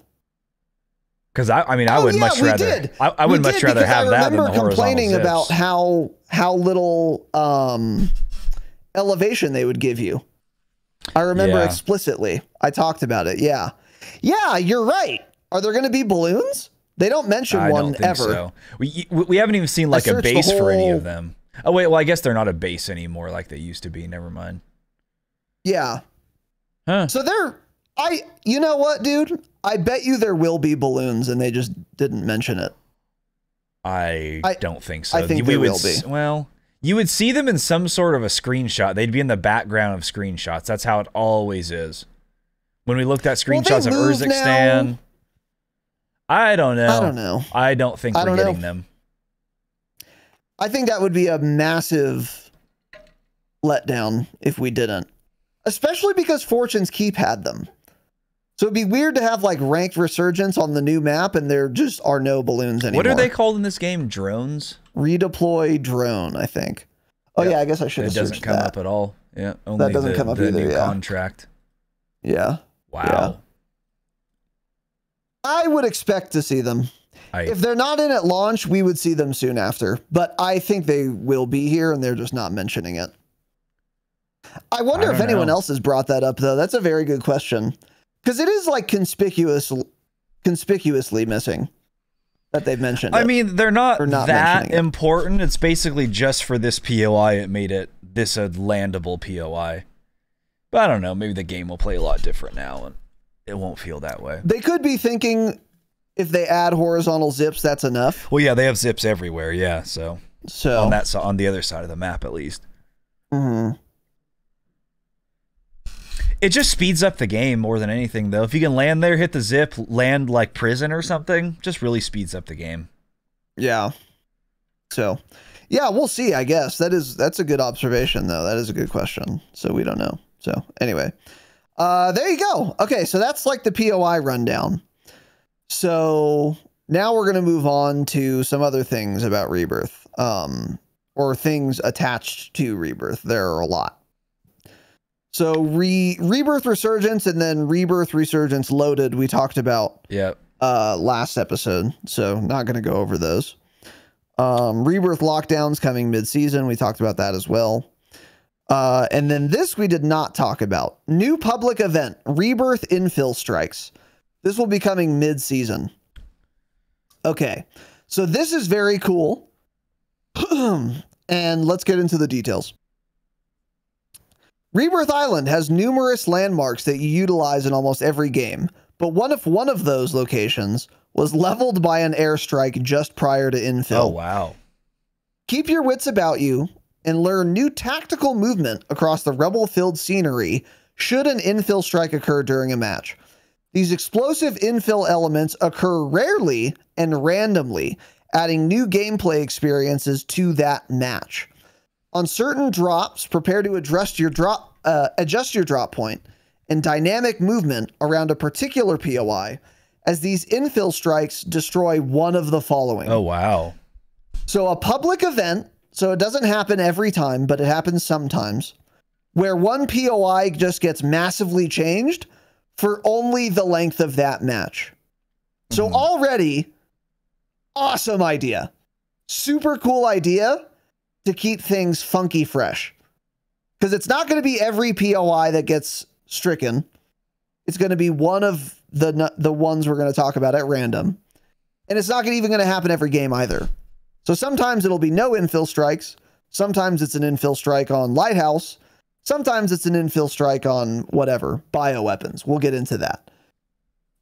Because I, I mean, I oh, would yeah, much rather. Did. I, I would we much did, rather have I that than the horizontal zips. I remember complaining about how how little um, elevation they would give you. I remember yeah. explicitly. I talked about it. Yeah, yeah, you're right. Are there going to be balloons? They don't mention I one don't think ever. So. We we haven't even seen like a base whole... for any of them. Oh wait, well I guess they're not a base anymore like they used to be. Never mind. Yeah. Huh. So they're I you know what, dude? I bet you there will be balloons and they just didn't mention it. I, I don't think so. I think we there would will be. Well, you would see them in some sort of a screenshot. They'd be in the background of screenshots. That's how it always is. When we looked at screenshots well, of Urzikstan. Now. I don't know. I don't know. I don't think I we're don't getting know. them. I think that would be a massive letdown if we didn't, especially because Fortune's Keep had them. So it'd be weird to have like ranked resurgence on the new map and there just are no balloons anymore. What are they called in this game? Drones? Redeploy drone, I think. Oh yeah, yeah I guess I should have searched that. It doesn't come up at all. Yeah, only that doesn't the, come up the either, new yeah. contract. Yeah. Wow. Yeah. I would expect to see them. I, if they're not in at launch, we would see them soon after. But I think they will be here, and they're just not mentioning it. I wonder I if anyone know. else has brought that up, though. That's a very good question. Because it is, like, conspicuous, conspicuously missing that they've mentioned I it, mean, they're not, not that important. It. It's basically just for this P O I. It made it this a landable P O I. But I don't know. Maybe the game will play a lot different now, and it won't feel that way. They could be thinking if they add horizontal zips, that's enough. Well, yeah, they have zips everywhere. Yeah, so so on that on the other side of the map, at least. Mm-hmm. It just speeds up the game more than anything, though. If you can land there, hit the zip, land like prison or something, just really speeds up the game. Yeah. So, yeah, we'll see. I guess that is that's a good observation, though. That is a good question. So we don't know. So anyway. Uh, there you go. Okay, so that's like the P O I rundown. So now we're going to move on to some other things about Rebirth, um, or things attached to Rebirth. There are a lot. So re Rebirth Resurgence and then Rebirth Resurgence Loaded we talked about yep. uh, last episode, so not going to go over those. Um, Rebirth Lockdowns coming mid-season. We talked about that as well. Uh, and then this we did not talk about. New public event, Rebirth Infill Strikes. This will be coming mid-season. Okay, so this is very cool. And let's get into the details. Rebirth Island has numerous landmarks that you utilize in almost every game, but one of one of those locations was leveled by an airstrike just prior to infill. Oh, wow. Keep your wits about you and learn new tactical movement across the rebel-filled scenery should an infill strike occur during a match. These explosive infill elements occur rarely and randomly, adding new gameplay experiences to that match. On certain drops, prepare to adjust your drop, uh, adjust your drop point and dynamic movement around a particular P O I, as these infill strikes destroy one of the following. Oh, wow. So a public event, so it doesn't happen every time, but it happens sometimes, where one P O I just gets massively changed for only the length of that match. So mm-hmm. already, awesome idea. Super cool idea to keep things funky fresh. Because it's not going to be every P O I that gets stricken. It's going to be one of the the ones we're going to talk about at random. And it's not even going to happen every game either. So sometimes it'll be no infill strikes. Sometimes it's an infill strike on Lighthouse. Sometimes it's an infill strike on whatever, bioweapons. We'll get into that.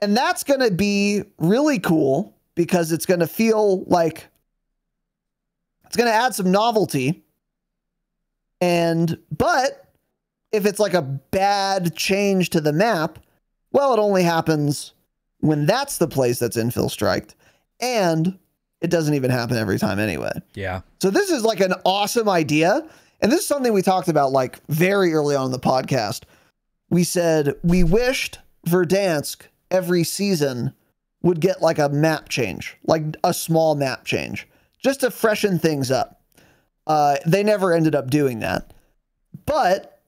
And that's going to be really cool because it's going to feel like it's going to add some novelty. And, but if it's like a bad change to the map, well, it only happens when that's the place that's infill striked. And it doesn't even happen every time anyway. Yeah. So this is like an awesome idea. And this is something we talked about like very early on in the podcast. We said we wished Verdansk every season would get like a map change, like a small map change, just to freshen things up. Uh, they never ended up doing that. But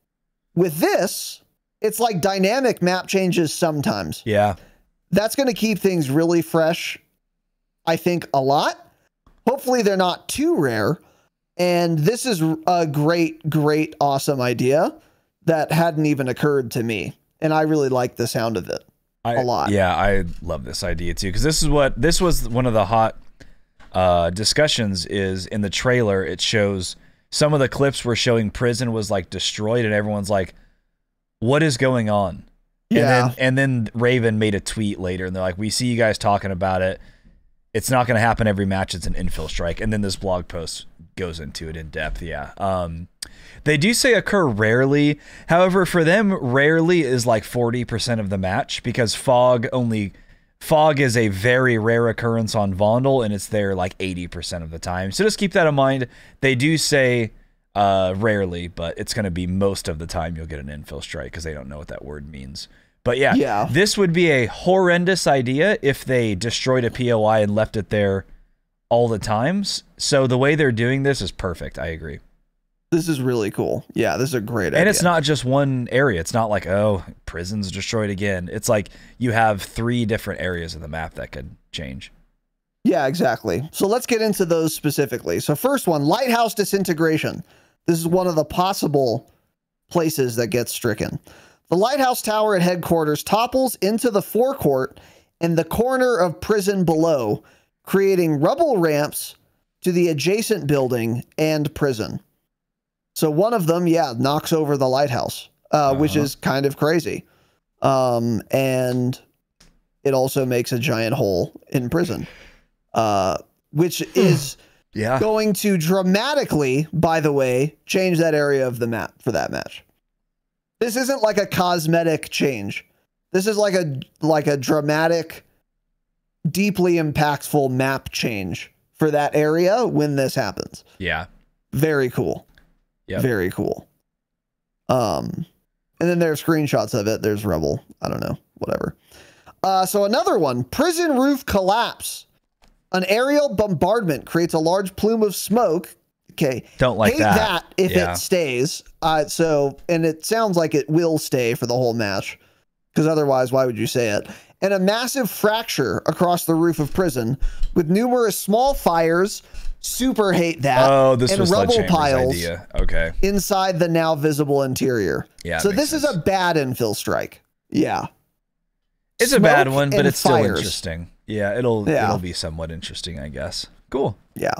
with this, it's like dynamic map changes sometimes. Yeah. That's going to keep things really fresh, I think, a lot. Hopefully they're not too rare. And this is a great, great, awesome idea that hadn't even occurred to me. And I really like the sound of it I, a lot. Yeah, I love this idea too. Because this is what, this was one of the hot uh, discussions is in the trailer. It shows some of the clips were showing prison was like destroyed and everyone's like, what is going on? Yeah. And then, and then Raven made a tweet later and they're like, we see you guys talking about it. It's not going to happen every match. It's an infill strike. And then this blog post goes into it in depth. Yeah. Um, they do say occur rarely. However, for them, rarely is like forty percent of the match because fog only fog is a very rare occurrence on Vondel and it's there like eighty percent of the time. So just keep that in mind. They do say uh, rarely, but it's going to be most of the time you'll get an infill strike because they don't know what that word means. But yeah, yeah, this would be a horrendous idea if they destroyed a P O I and left it there all the times. So the way they're doing this is perfect. I agree. This is really cool. Yeah, this is a great idea. And it's not just one area. It's not like, oh, prison's destroyed again. It's like you have three different areas of the map that could change. Yeah, exactly. So let's get into those specifically. So first one, Lighthouse Disintegration. This is one of the possible places that gets stricken. The lighthouse tower at headquarters topples into the forecourt and the corner of prison below, creating rubble ramps to the adjacent building and prison. So one of them, yeah, knocks over the lighthouse, uh, uh-huh. which is kind of crazy. Um, and it also makes a giant hole in prison, uh, which is yeah. going to dramatically, by the way, change that area of the map for that match. This isn't like a cosmetic change. This is like a like a dramatic, deeply impactful map change for that area when this happens. Yeah. Very cool. Yeah. Very cool. Um, and then there are screenshots of it. There's rubble. I don't know. Whatever. Uh, so another one. Prison roof collapse. An aerial bombardment creates a large plume of smoke. Okay. Don't like Hate that. that if yeah. it stays. Uh, so, and it sounds like it will stay for the whole match because otherwise, why would you say it? And a massive fracture across the roof of prison with numerous small fires. Super hate that. Oh, this and was rubble piles idea. Okay. Inside the now visible interior. Yeah. So this sense. is a bad infill strike. Yeah. It's Smoke a bad one, but it's fires. still interesting. Yeah. It'll, yeah. it'll be somewhat interesting, I guess. Cool. Yeah.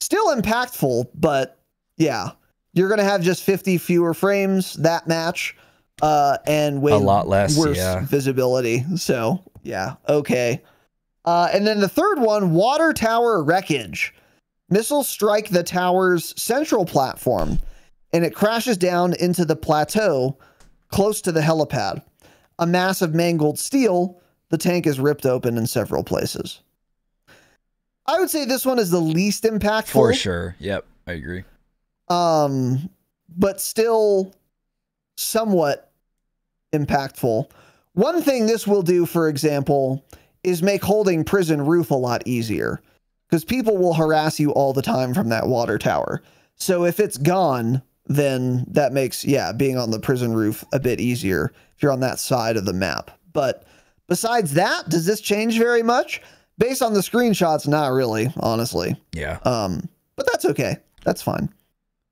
Still impactful, but yeah, you're going to have just fifty fewer frames that match uh, and way a lot less worse yeah. visibility. So yeah, okay. Uh, and then the third one, water tower wreckage. Missiles strike the tower's central platform, and it crashes down into the plateau close to the helipad. A mass of mangled steel, the tank is ripped open in several places. I would say this one is the least impactful. For sure. Yep, I agree. Um, but still somewhat impactful. One thing this will do, for example, is make holding prison roof a lot easier, because people will harass you all the time from that water tower. So if it's gone, then that makes, yeah, being on the prison roof a bit easier if you're on that side of the map. But besides that, does this change very much? Based on the screenshots, not really, honestly. Yeah. Um, but that's okay. That's fine.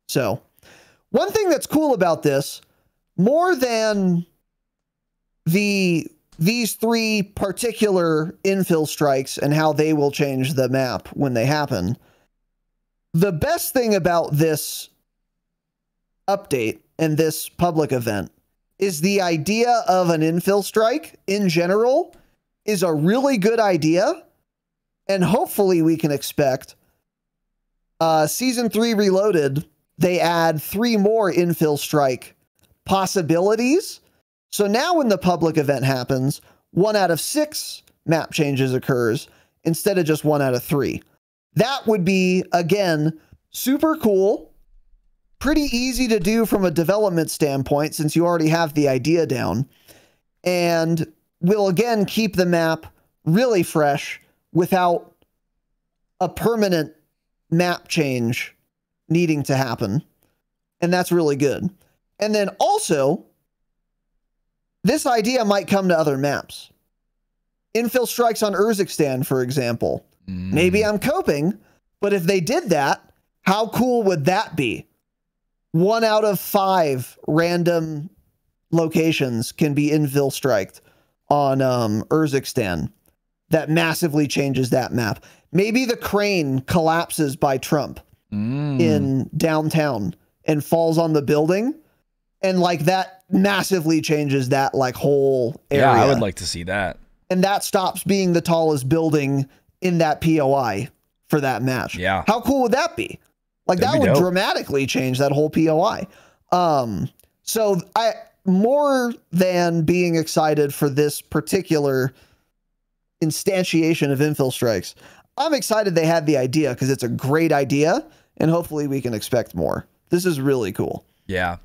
So one thing that's cool about this, more than the these three particular infill strikes and how they will change the map when they happen, the best thing about this update and this public event is the idea of an infill strike in general is a really good idea. And hopefully we can expect uh, Season three Reloaded, they add three more infill strike possibilities. So now when the public event happens, one out of six map changes occurs instead of just one out of three. That would be, again, super cool, pretty easy to do from a development standpoint since you already have the idea down. And we'll, again, keep the map really fresh without a permanent map change needing to happen. And that's really good. And then also, this idea might come to other maps. Infill strikes on Urzikstan, for example. Mm. Maybe I'm coping, but if they did that, how cool would that be? One out of five random locations can be infill striked on um, Urzikstan. That massively changes that map. Maybe the crane collapses by Trump mm. in downtown and falls on the building. And like that massively changes that like whole area. Yeah, I would like to see that. And that stops being the tallest building in that P O I for that match. Yeah. How cool would that be? Like That'd that would dope. dramatically change that whole P O I. Um, so I more than being excited for this particular instantiation of infill strikes, I'm excited they had the idea because it's a great idea and hopefully we can expect more. This is really cool. Yeah.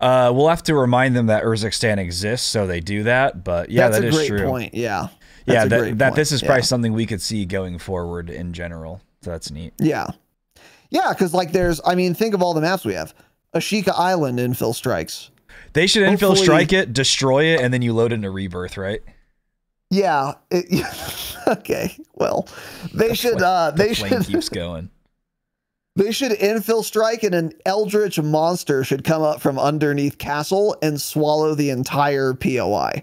Uh, we'll have to remind them that Urzikstan exists, so they do that. But yeah, that's that a is great true. Point. Yeah, that's yeah, that, that point. This is probably yeah. something we could see going forward in general. So that's neat. Yeah, yeah, because like there's, I mean, think of all the maps we have. Ashika Island infill strikes. They should Hopefully, infill strike it, destroy it, and then you load into Rebirth, right? Yeah. It, okay. Well, they the should. Flame, uh, they the should. Keeps going. They should infill strike and an eldritch monster should come up from underneath castle and swallow the entire P O I.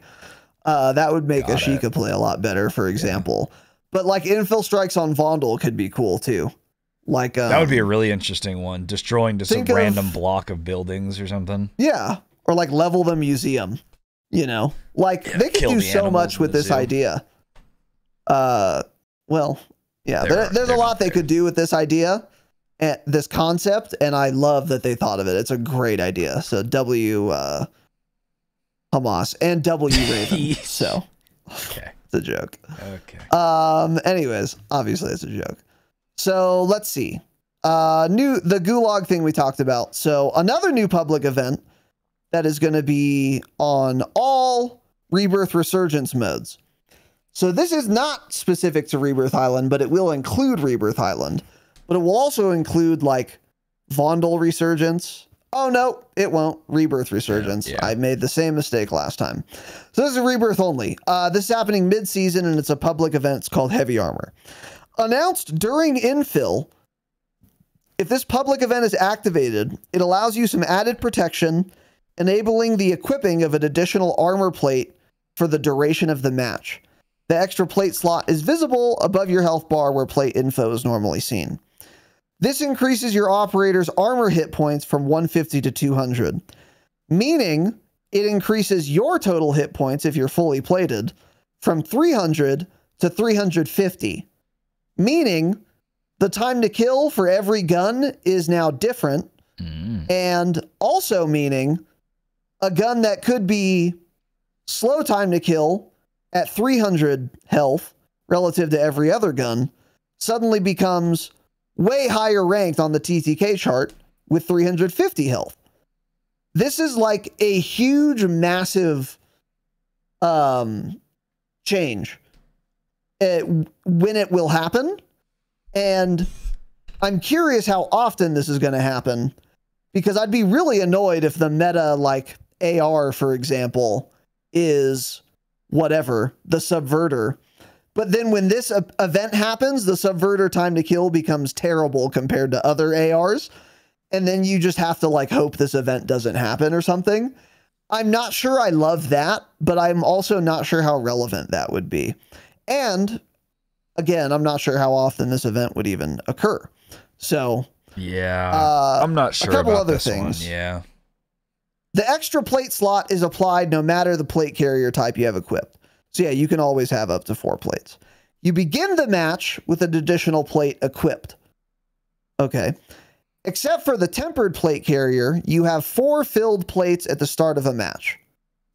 Uh, that would make Got Ashika it. play a lot better, for example. Yeah. But like infill strikes on Vondel could be cool too. Like um, that would be a really interesting one. Destroying just some random block of buildings or something. Yeah. Or like level the museum, you know, like yeah, they could do so much with this zoo. idea. Uh, well, yeah, there, there, there's a lot they could do with this idea. At this concept, and I love that they thought of it. It's a great idea. So W uh, Hamas and W Raven. So okay, it's a joke. Okay. Um. Anyways, obviously it's a joke. So let's see. Uh, new the gulag thing we talked about. So another new public event that is going to be on all Rebirth Resurgence modes. So this is not specific to Rebirth Island, but it will include Rebirth Island. But it will also include like Vondel Resurgence. Oh no, it won't. Rebirth Resurgence. Yeah, yeah. I made the same mistake last time. So this is Rebirth only. Uh, this is happening mid-season and it's a public event. It's called Heavy Armor. Announced during infill, if this public event is activated, it allows you some added protection, enabling the equipping of an additional armor plate for the duration of the match. The extra plate slot is visible above your health bar where plate info is normally seen. This increases your operator's armor hit points from one fifty to two hundred, meaning it increases your total hit points if you're fully plated from three hundred to three hundred fifty, meaning the time to kill for every gun is now different, mm. and also meaning a gun that could be slow time to kill at three hundred health relative to every other gun suddenly becomes way higher ranked on the T T K chart with three hundred fifty health. This is like a huge, massive um, change it, when it will happen. And I'm curious how often this is going to happen, because I'd be really annoyed if the meta, like A R, for example, is whatever, the subverter. But then when this event happens, the subverter time to kill becomes terrible compared to other A Rs. And then you just have to like hope this event doesn't happen or something. I'm not sure I love that, but I'm also not sure how relevant that would be. And again, I'm not sure how often this event would even occur. So yeah, uh, I'm not sure. A couple about other this things. One. Yeah. The extra plate slot is applied no matter the plate carrier type you have equipped. So yeah, you can always have up to four plates. You begin the match with an additional plate equipped. Okay. Except for the tempered plate carrier, you have four filled plates at the start of a match.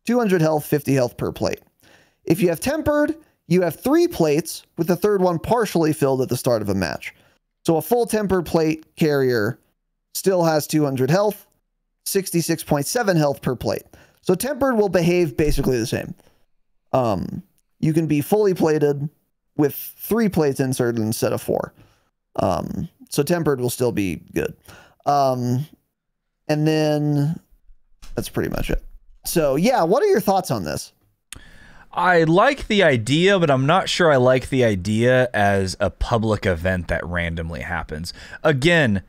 two hundred health, fifty health per plate. If you have tempered, you have three plates with the third one partially filled at the start of a match. So a full tempered plate carrier still has two hundred health, sixty-six point seven health per plate. So tempered will behave basically the same. Um, you can be fully plated with three plates inserted instead of four. Um, so tempered will still be good. Um, and then that's pretty much it. So yeah, what are your thoughts on this? I like the idea, but I'm not sure I like the idea as a public event that randomly happens. Again,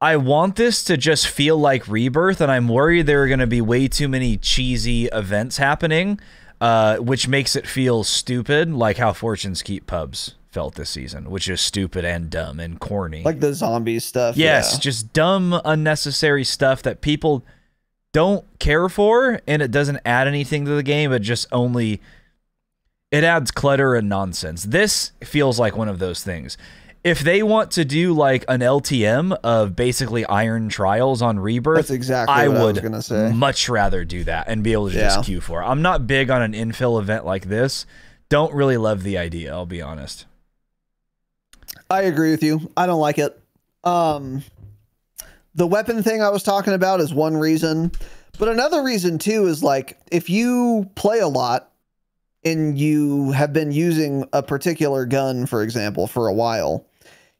I want this to just feel like Rebirth, and I'm worried there are going to be way too many cheesy events happening. Uh, which makes it feel stupid, like how Fortune's Keep pubs felt this season, which is stupid and dumb and corny. Like the zombie stuff. Yes, yeah. Just dumb, unnecessary stuff that people don't care for, and it doesn't add anything to the game. It just only... It adds clutter and nonsense. This feels like one of those things. If they want to do like an L T M of basically Iron Trials on Rebirth, that's exactly I what would I was gonna say. Much rather do that and be able to yeah. just queue for it. I'm not big on an infill event like this. Don't really love the idea, I'll be honest. I agree with you. I don't like it. Um, the weapon thing I was talking about is one reason. But another reason too is like if you play a lot and you have been using a particular gun, for example, for a while,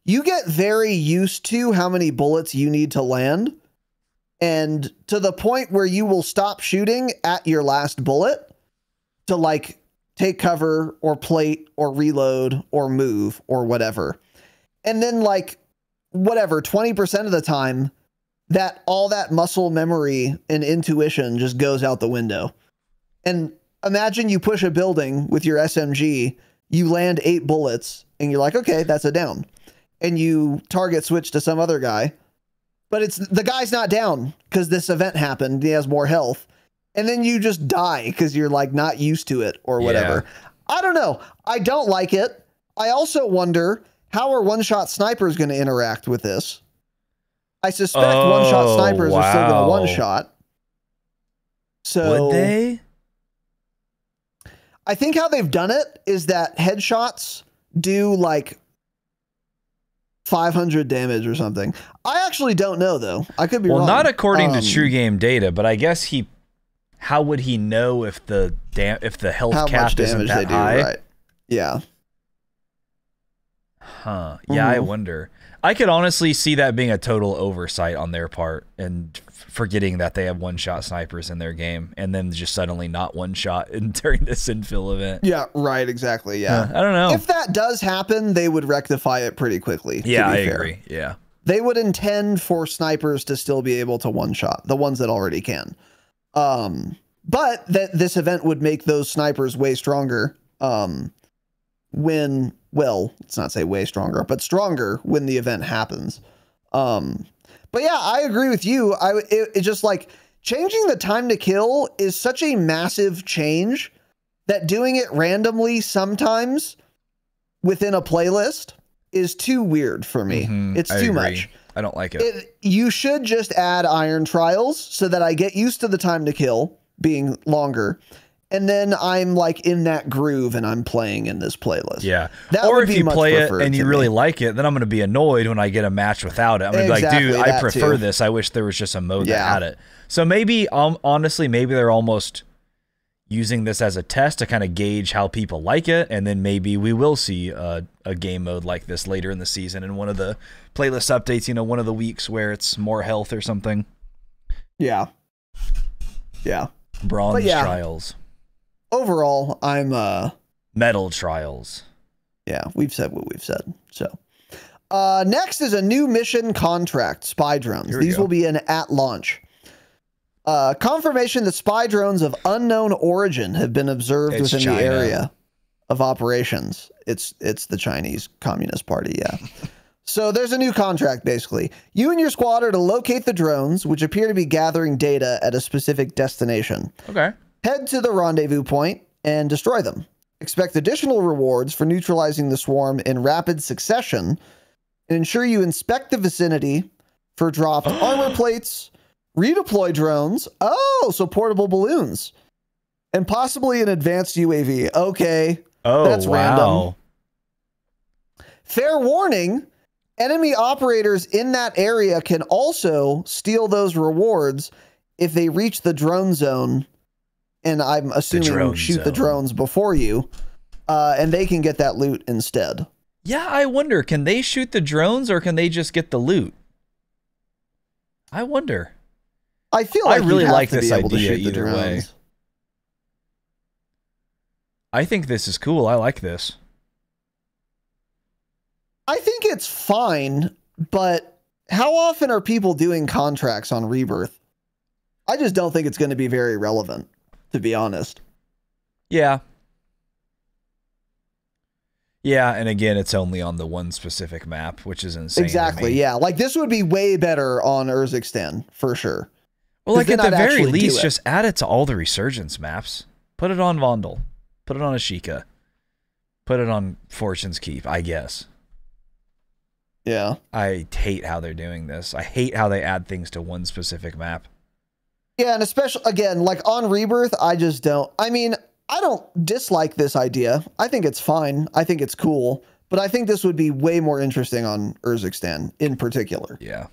you get very used to how many bullets you need to land, and to the point where you will stop shooting at your last bullet to like take cover or plate or reload or move or whatever. And then like whatever, twenty percent of the time, that all that muscle memory and intuition just goes out the window. And imagine you push a building with your S M G, you land eight bullets, and you're like, okay, that's a down. And you target switch to some other guy, but it's the guy's not down because this event happened. He has more health. And then you just die because you're like not used to it or whatever. Yeah. I don't know. I don't like it. I also wonder how are one-shot snipers going to interact with this? I suspect oh, one-shot snipers wow. are still going to one-shot. So would they? I think how they've done it is that headshots do like five hundred damage or something. I actually don't know though. I could be well, wrong. Well, not according um, to true game data, but I guess he, how would he know if the dam if the health how cap much isn't that they high? Do, right. Yeah. Huh. Yeah, mm-hmm. I wonder. I could honestly see that being a total oversight on their part and forgetting that they have one-shot snipers in their game and then just suddenly not one-shot during this infill event. Yeah, right, exactly, yeah. Uh, I don't know. If that does happen, they would rectify it pretty quickly. Yeah, I fair. agree, yeah. They would intend for snipers to still be able to one-shot, the ones that already can. Um, but that this event would make those snipers way stronger um, when... Well, let's not say way stronger, but stronger when the event happens. Um, but yeah, I agree with you. I it, it just like changing the time to kill is such a massive change that doing it randomly sometimes within a playlist is too weird for me. Mm-hmm. It's too much. I don't like it. it. You should just add iron trials so that I get used to the time to kill being longer. And then I'm like in that groove and I'm playing in this playlist. Yeah. That or if you play it and you really me. like it, then I'm going to be annoyed when I get a match without it. I'm going to exactly be like, dude, I prefer too. this. I wish there was just a mode yeah. that had it. So maybe, um, honestly, maybe they're almost using this as a test to kind of gauge how people like it. And then maybe we will see a, a game mode like this later in the season in one of the playlist updates, you know, one of the weeks where it's more health or something. Yeah. Yeah. Bronze yeah. trials. Overall, I'm uh metal trials. Yeah, we've said what we've said. So uh next is a new mission contract, spy drones. These go. will be in at launch. Uh confirmation that spy drones of unknown origin have been observed it's within China. the area of operations. It's it's the Chinese Communist Party, yeah. So there's a new contract, basically. You and your squad are to locate the drones, which appear to be gathering data at a specific destination. Okay. Head to the rendezvous point and destroy them. Expect additional rewards for neutralizing the swarm in rapid succession, and ensure you inspect the vicinity for dropped armor plates, redeploy drones, oh, so portable balloons, and possibly an advanced U A V. Okay, oh, that's wow. random. Fair warning, enemy operators in that area can also steal those rewards if they reach the drone zone. And I'm assuming shoot zone. the drones before you, uh, and they can get that loot instead. Yeah, I wonder, can they shoot the drones or can they just get the loot? I wonder. I feel like I really like this idea either way. I think this is cool. I like this. I think it's fine, but how often are people doing contracts on Rebirth? I just don't think it's going to be very relevant, to be honest. Yeah. Yeah, and again, it's only on the one specific map, which is insane. Exactly, yeah. Like, this would be way better on Urzikstan, for sure. Well, like, at the very least, just add it to all the Resurgence maps. Put it on Vondel. Put it on Ashika. Put it on Fortune's Keep, I guess. Yeah. I hate how they're doing this. I hate how they add things to one specific map. Yeah, and especially, again, like on Rebirth, I just don't... I mean, I don't dislike this idea. I think it's fine. I think it's cool. But I think this would be way more interesting on Urzikstan in particular. Yeah.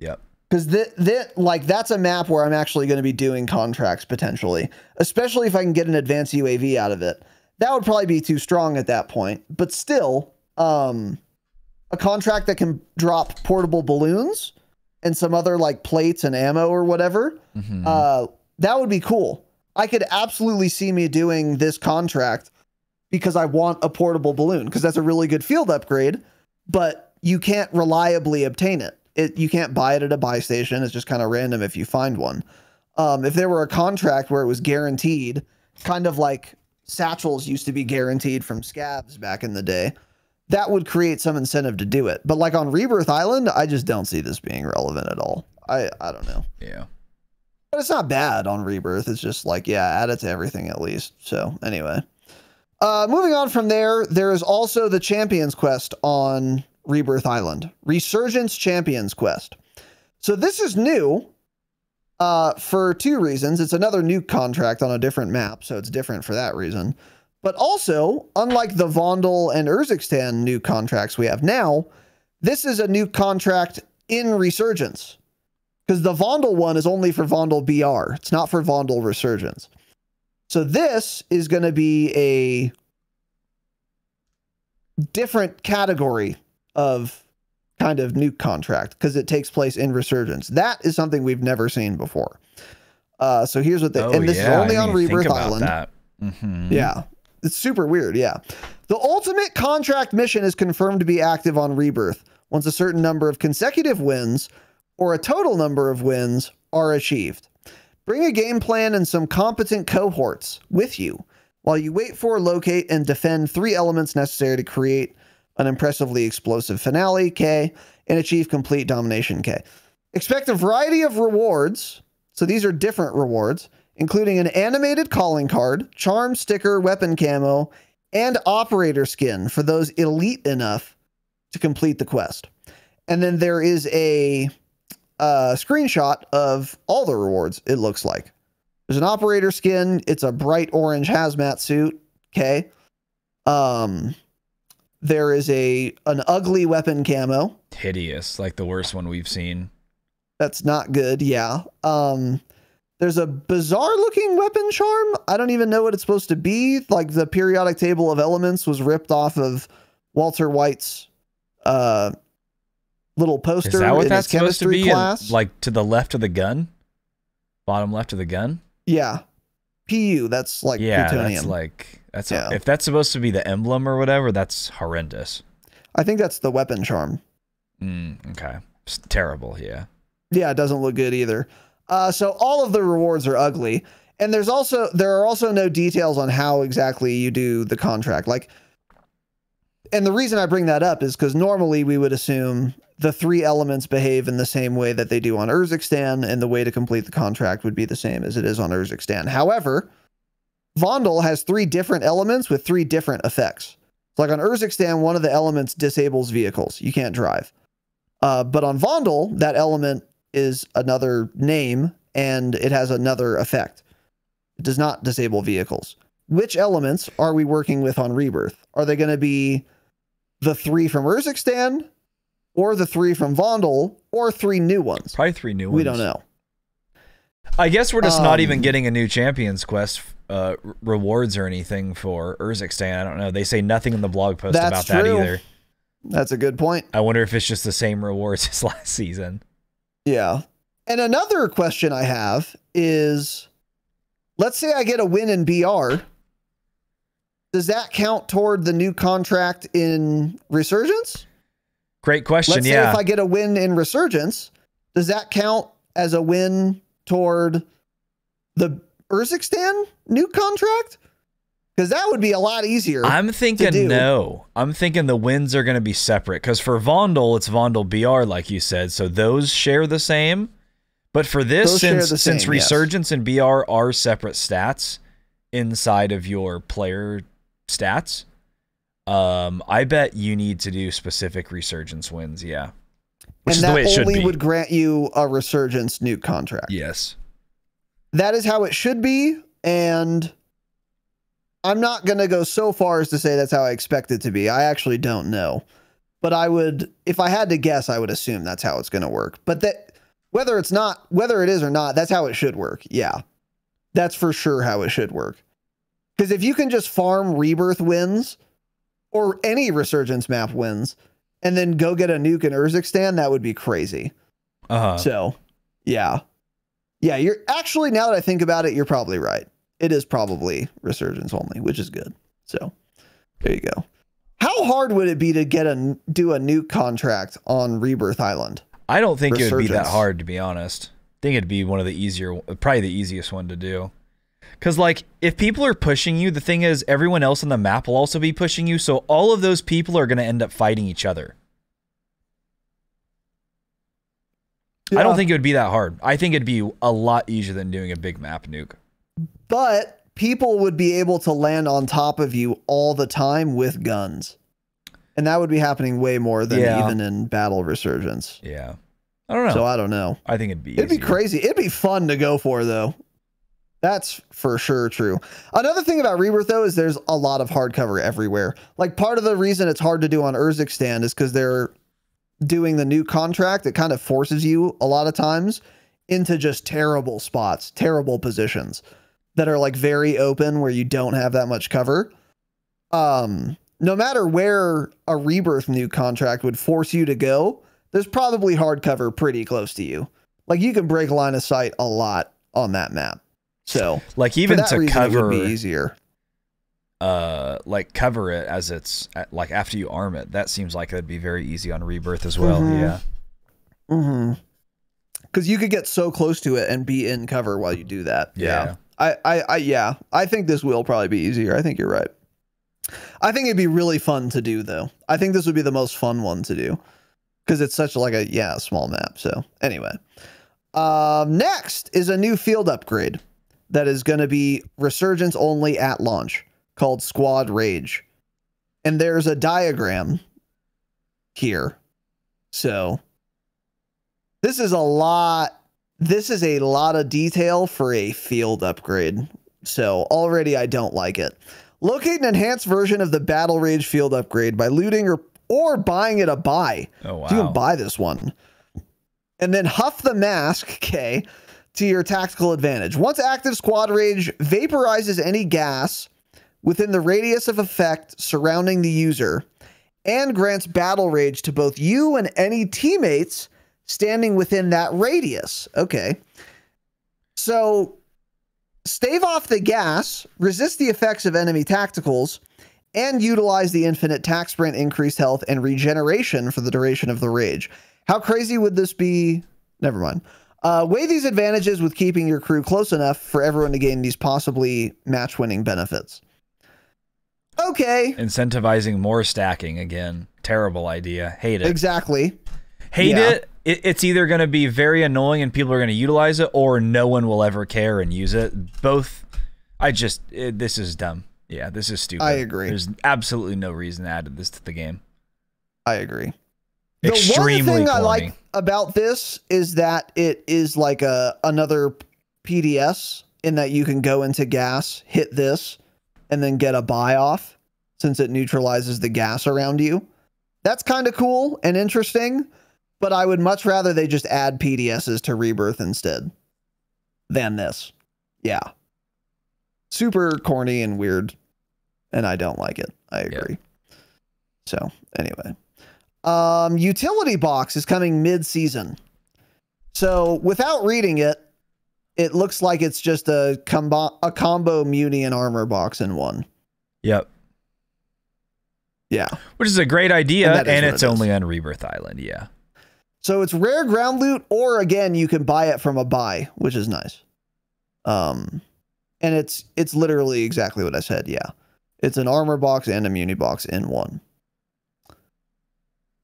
Yep. Because th th like, that's a map where I'm actually going to be doing contracts, potentially. Especially if I can get an advanced U A V out of it. That would probably be too strong at that point. But still, um, a contract that can drop portable balloons and some other like plates and ammo or whatever, mm-hmm. uh, that would be cool. I could absolutely see me doing this contract because I want a portable balloon, because that's a really good field upgrade, but you can't reliably obtain it. It you can't buy it at a buy station. It's just kind of random if you find one. Um, if there were a contract where it was guaranteed, kind of like satchels used to be guaranteed from scabs back in the day, that would create some incentive to do it. But like on Rebirth Island, I just don't see this being relevant at all. I, I don't know. Yeah. But it's not bad on Rebirth. It's just like, yeah, add it to everything at least. So anyway, uh, moving on from there, there is also the Champions Quest on Rebirth Island. Resurgence Champions Quest. So this is new uh, for two reasons. It's another new contract on a different map, so it's different for that reason. But also, unlike the Vondel and Urzikstan new contracts we have now, this is a new contract in Resurgence. Because the Vondel one is only for Vondel B R. It's not for Vondel Resurgence. So this is going to be a different category of kind of new contract because it takes place in Resurgence. That is something we've never seen before. Uh, so here's what they... Oh, and this yeah, is only I on Rebirth Island. That. Mm-hmm. Yeah. It's super weird, yeah. The ultimate contract mission is confirmed to be active on Rebirth once a certain number of consecutive wins or a total number of wins are achieved. Bring a game plan and some competent cohorts with you while you wait for, locate, and defend three elements necessary to create an impressively explosive finale, K, and achieve complete domination, K. Expect a variety of rewards, so these are different rewards, including an animated calling card, charm sticker, weapon camo, and operator skin for those elite enough to complete the quest. And then there is a uh, screenshot of all the rewards, it looks like. There's an operator skin. It's a bright orange hazmat suit. Okay. Um, there is a an ugly weapon camo. Hideous, like the worst one we've seen. That's not good, yeah. Um, there's a bizarre-looking weapon charm. I don't even know what it's supposed to be. Like, the periodic table of elements was ripped off of Walter White's uh, little poster. Is that what that's supposed to be? Class. In, like, to the left of the gun? Bottom left of the gun? Yeah. P U, that's like yeah, plutonium. That's like... That's yeah. a, if that's supposed to be the emblem or whatever, that's horrendous. I think that's the weapon charm. Mm, okay. It's terrible, yeah. Yeah, it doesn't look good either. Uh, so all of the rewards are ugly. And there's also there are also no details on how exactly you do the contract. Like, and the reason I bring that up is because normally we would assume the three elements behave in the same way that they do on Urzikstan, and the way to complete the contract would be the same as it is on Urzikstan. However, Vondel has three different elements with three different effects. Like on Urzikstan, one of the elements disables vehicles. You can't drive. Uh, but on Vondel, that element is another name and it has another effect. It does not disable vehicles. Which elements are we working with on Rebirth? Are they going to be the three from Urzikstan or the three from Vondel or three new ones? Probably three new ones. We don't know. I guess we're just um, not even getting a new Champions Quest uh, rewards or anything for Urzikstan. I don't know. They say nothing in the blog post about true. that either. That's a good point. I wonder if it's just the same rewards as last season. Yeah. And another question I have is, let's say I get a win in B R. Does that count toward the new contract in Resurgence? Great question, let's yeah. Say if I get a win in Resurgence, does that count as a win toward the Urzikstan new contract? Because that would be a lot easier. I'm thinking no. I'm thinking the wins are going to be separate. Because for Vondel, it's Vondel B R, like you said. So those share the same. But for this, since, same, since Resurgence yes. and B R are separate stats inside of your player stats, um, I bet you need to do specific Resurgence wins. Yeah. Which and is that the way it should be. Would grant you a Resurgence nuke contract. Yes. That is how it should be. And I'm not going to go so far as to say that's how I expect it to be. I actually don't know. But I would, if I had to guess, I would assume that's how it's going to work. But that whether it's not, whether it is or not, that's how it should work. Yeah. That's for sure how it should work. Because if you can just farm Rebirth wins or any Resurgence map wins, and then go get a nuke in Urzikstan, that would be crazy. Uh-huh. So, yeah. Yeah, you're actually, now that I think about it, you're probably right. It is probably Resurgence only, which is good. So, there you go. How hard would it be to get a do a nuke contract on Rebirth Island? I don't think Resurgence. It would be that hard, to be honest. I think it'd be one of the easier, probably the easiest one to do. Because, like, if people are pushing you, the thing is everyone else on the map will also be pushing you, so all of those people are going to end up fighting each other. Yeah. I don't think it would be that hard. I think it'd be a lot easier than doing a big map nuke. But people would be able to land on top of you all the time with guns. And that would be happening way more than yeah. even in Battle Resurgence. Yeah. I don't know. So I don't know. I think it'd be It'd easier. be crazy. It'd be fun to go for, though. That's for sure true. Another thing about Rebirth, though, is there's a lot of hardcover everywhere. Like, part of the reason it's hard to do on Urzikstan is because they're doing the new contract. It kind of forces you, a lot of times, into just terrible spots, terrible positions that are, like, very open where you don't have that much cover. Um, no matter where a Rebirth new contract would force you to go, there's probably hardcover pretty close to you. Like, you can break line of sight a lot on that map. So, like, even to reason, cover it would be easier. Uh, like cover it as it's like after you arm it. That seems like it'd be very easy on Rebirth as well. Mm-hmm. Yeah. Mm-hmm. Because you could get so close to it and be in cover while you do that. Yeah. yeah. I, I, I, yeah. I think this will probably be easier. I think you're right. I think it'd be really fun to do, though. I think this would be the most fun one to do because it's such like a yeah small map. So anyway, um, next is a new field upgrade that is going to be Resurgence only at launch, called Squad Rage. And there's a diagram here. So this is a lot. This is a lot of detail for a field upgrade. So already I don't like it. Locate an enhanced version of the Battle Rage field upgrade by looting or or buying it a buy. Oh, wow. You can buy this one. And then huff the mask, K, to your tactical advantage. Once active, Squad Rage vaporizes any gas within the radius of effect surrounding the user and grants Battle Rage to both you and any teammates standing within that radius. Okay. So stave off the gas, resist the effects of enemy tacticals, and utilize the infinite attack sprint, increased health, and regeneration for the duration of the rage. How crazy would this be? Never mind. Uh, weigh these advantages with keeping your crew close enough for everyone to gain these possibly match-winning benefits. Okay. Incentivizing more stacking again. Terrible idea. Hate it. Exactly. Hate yeah. it. it. It's either going to be very annoying and people are going to utilize it, or no one will ever care and use it. Both. I just, it, this is dumb. Yeah, this is stupid. I agree. There's absolutely no reason to add this to the game. I agree. Extremely the one thing corny. I like about this is that it is like a another P D S in that you can go into gas, hit this, and then get a buy off since it neutralizes the gas around you. That's kind of cool and interesting, but I would much rather they just add P D Ss to Rebirth instead than this. Yeah. Super corny and weird. And I don't like it. I agree. Yep. So anyway, um, utility box is coming mid season. So without reading it, it looks like it's just a combo, a combo muni and armor box in one. Yep. Yeah. Which is a great idea. And, and it's it only on Rebirth Island. Yeah. So it's rare ground loot, or again, you can buy it from a buy, which is nice. Um, and it's, it's literally exactly what I said. Yeah. It's an armor box and a muni box in one.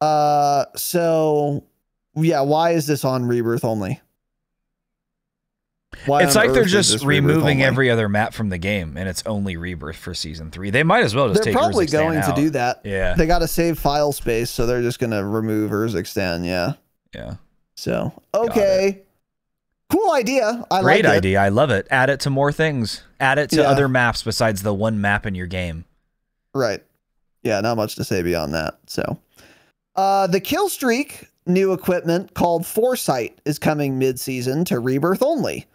Uh, so, yeah, why is this on Rebirth only? Why it's like they're just removing every other map from the game, and it's only Rebirth for Season three. They might as well just take Urzikstan out. They're probably going to do that. Yeah. They got to save file space, so they're just going to remove Urzikstan, yeah. Yeah. So, okay. Cool idea. I like it. Great idea. I love it. Add it to more things. Add it to yeah. other maps besides the one map in your game. Right. Yeah, not much to say beyond that. So, uh, the Killstreak new equipment called Foresight is coming mid-season to Rebirth only.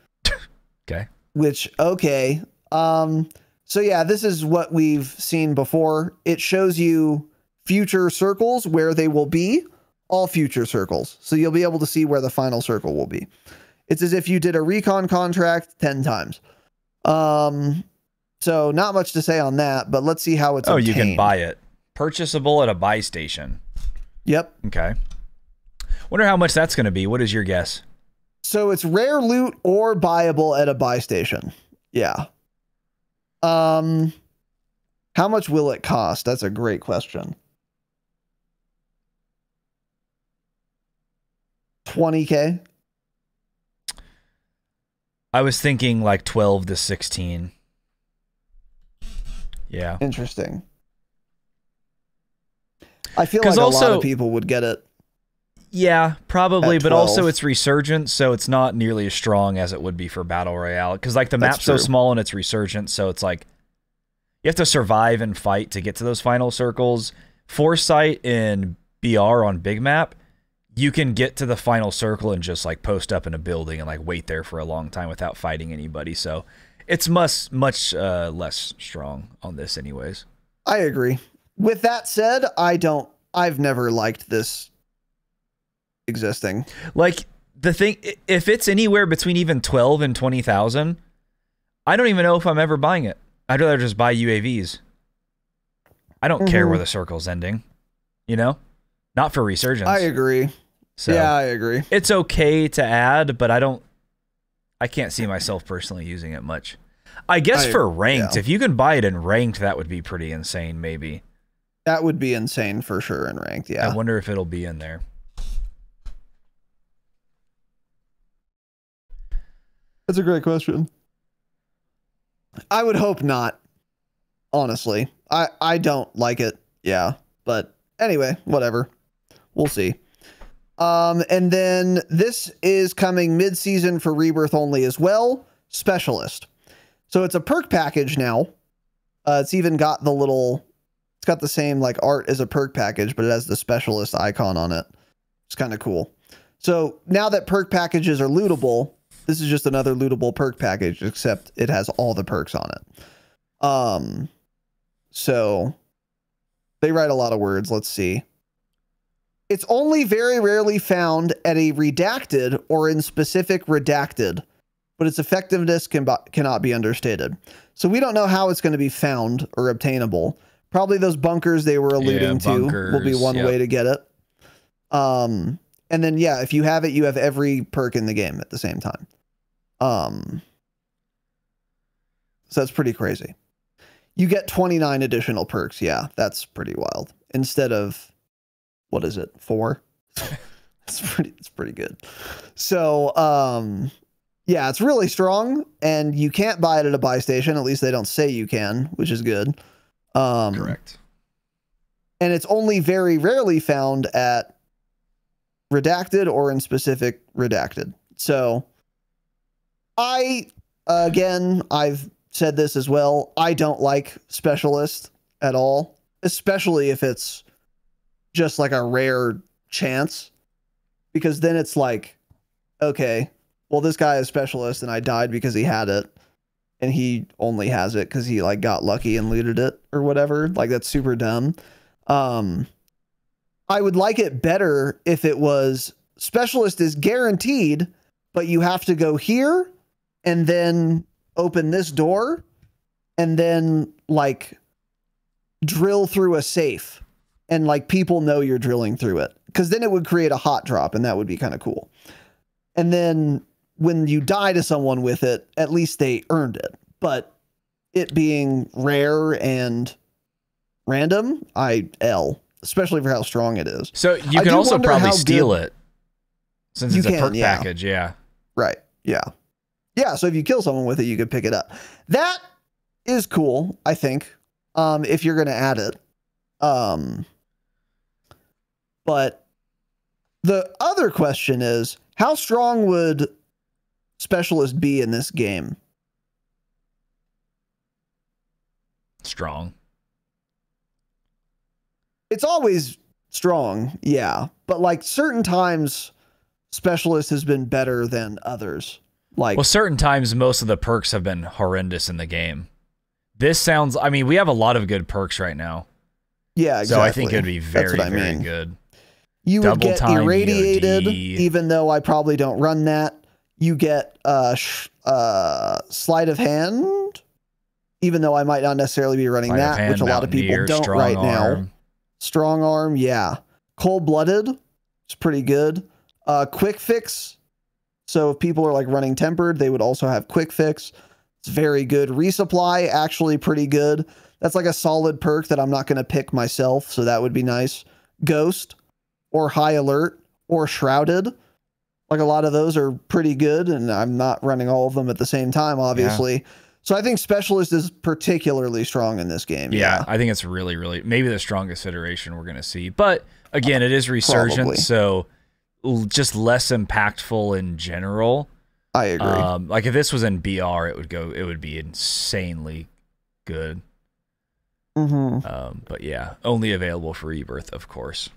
Okay. Which, okay. Um, so, yeah, this is what we've seen before. It shows you future circles, where they will be, all future circles. So you'll be able to see where the final circle will be. It's as if you did a recon contract ten times. Um, so not much to say on that, but let's see how it's Oh, obtained. You can buy it. Purchasable at a buy station. Yep. Okay. Wonder how much that's going to be. What is your guess? So it's rare loot or buyable at a buy station. Yeah. Um, how much will it cost? That's a great question. twenty K? I was thinking like twelve to sixteen. Yeah. Interesting. I feel like also, a lot of people would get it. Yeah, probably. But also it's Resurgent, so it's not nearly as strong as it would be for Battle Royale. Because like the map's so small and it's Resurgent, so it's like you have to survive and fight to get to those final circles. Foresight in B R on Big Map, you can get to the final circle and just like post up in a building and like wait there for a long time without fighting anybody. So it's much, much uh, less strong on this anyways. I agree. With that said, I don't, I've never liked this existing. Like the thing, if it's anywhere between even twelve and twenty thousand, I don't even know if I'm ever buying it. I'd rather just buy U A Vs. I don't mm-hmm. care where the circle's ending, you know, not for Resurgence. I agree. So yeah, I agree. It's okay to add, but I don't, I can't see myself personally using it much. I guess I, for ranked, yeah. if you can buy it in ranked, that would be pretty insane. Maybe that would be insane for sure in ranked. Yeah. I wonder if it'll be in there. That's a great question. I would hope not. Honestly, I, I don't like it. Yeah. But anyway, whatever. we'll see. Um, and then this is coming mid-season for Rebirth only as well, Specialist. So it's a perk package now. Uh, it's even got the little, it's got the same like art as a perk package, but it has the Specialist icon on it. It's kind of cool. So now that perk packages are lootable, this is just another lootable perk package, except it has all the perks on it. Um, so they write a lot of words. Let's see. It's only very rarely found at a redacted or in specific redacted, but its effectiveness can cannot be understated. So we don't know how it's going to be found or obtainable. Probably those bunkers they were alluding yeah, bunkers, to will be one yep. way to get it. Um, and then, yeah, if you have it, you have every perk in the game at the same time. Um, so that's pretty crazy. You get twenty-nine additional perks. Yeah, that's pretty wild. Instead of, what is it, four? It's pretty, it's pretty good. So, um, yeah, it's really strong, and you can't buy it at a buy station. At least they don't say you can, which is good. Um, Correct. And it's only very rarely found at redacted or in specific redacted. So I, again, I've said this as well. I don't like Specialist at all, especially if it's just like a rare chance, because then it's like, okay, well, this guy is Specialist and I died because he had it, and he only has it because he like got lucky and looted it or whatever. Like, that's super dumb. Um, I would like it better if it was Specialist is guaranteed, but you have to go here and then open this door and then like drill through a safe, and like people know you're drilling through it, because then it would create a hot drop, and that would be kind of cool. And then when you die to someone with it, at least they earned it. But it being rare and random, I L, especially for how strong it is. So you can also probably steal it, since it's a perk package. Yeah. Right. Yeah. Yeah. So if you kill someone with it, you could pick it up. That is cool, I think, um, if you're going to add it. Um, but the other question is, how strong would Specialist be in this game? Strong. It's always strong, yeah. But like certain times, Specialist has been better than others. Like, well, certain times, most of the perks have been horrendous in the game. This sounds, I mean, we have a lot of good perks right now. Yeah, exactly. So I think it'd be very, very mean. good. You Double would get irradiated, E O D. Even though I probably don't run that. You get uh, sh uh, sleight of hand, even though I might not necessarily be running sleight that, hand, which a lot of people don't right arm. now. Strong arm, yeah. Cold-blooded, it's pretty good. Uh, quick fix, so if people are like running tempered, they would also have quick fix. It's very good. Resupply, actually pretty good. That's like a solid perk that I'm not going to pick myself, so that would be nice. Ghost, or high alert, or shrouded. Like a lot of those are pretty good, and I'm not running all of them at the same time, obviously. Yeah. So I think Specialist is particularly strong in this game. Yeah, yeah. I think it's really, really, maybe the strongest iteration we're going to see. But again, it is resurgent, so just less impactful in general. I agree. Um, like if this was in B R, it would go, it would be insanely good. Mm-hmm. Um, but yeah, only available for Rebirth, of course.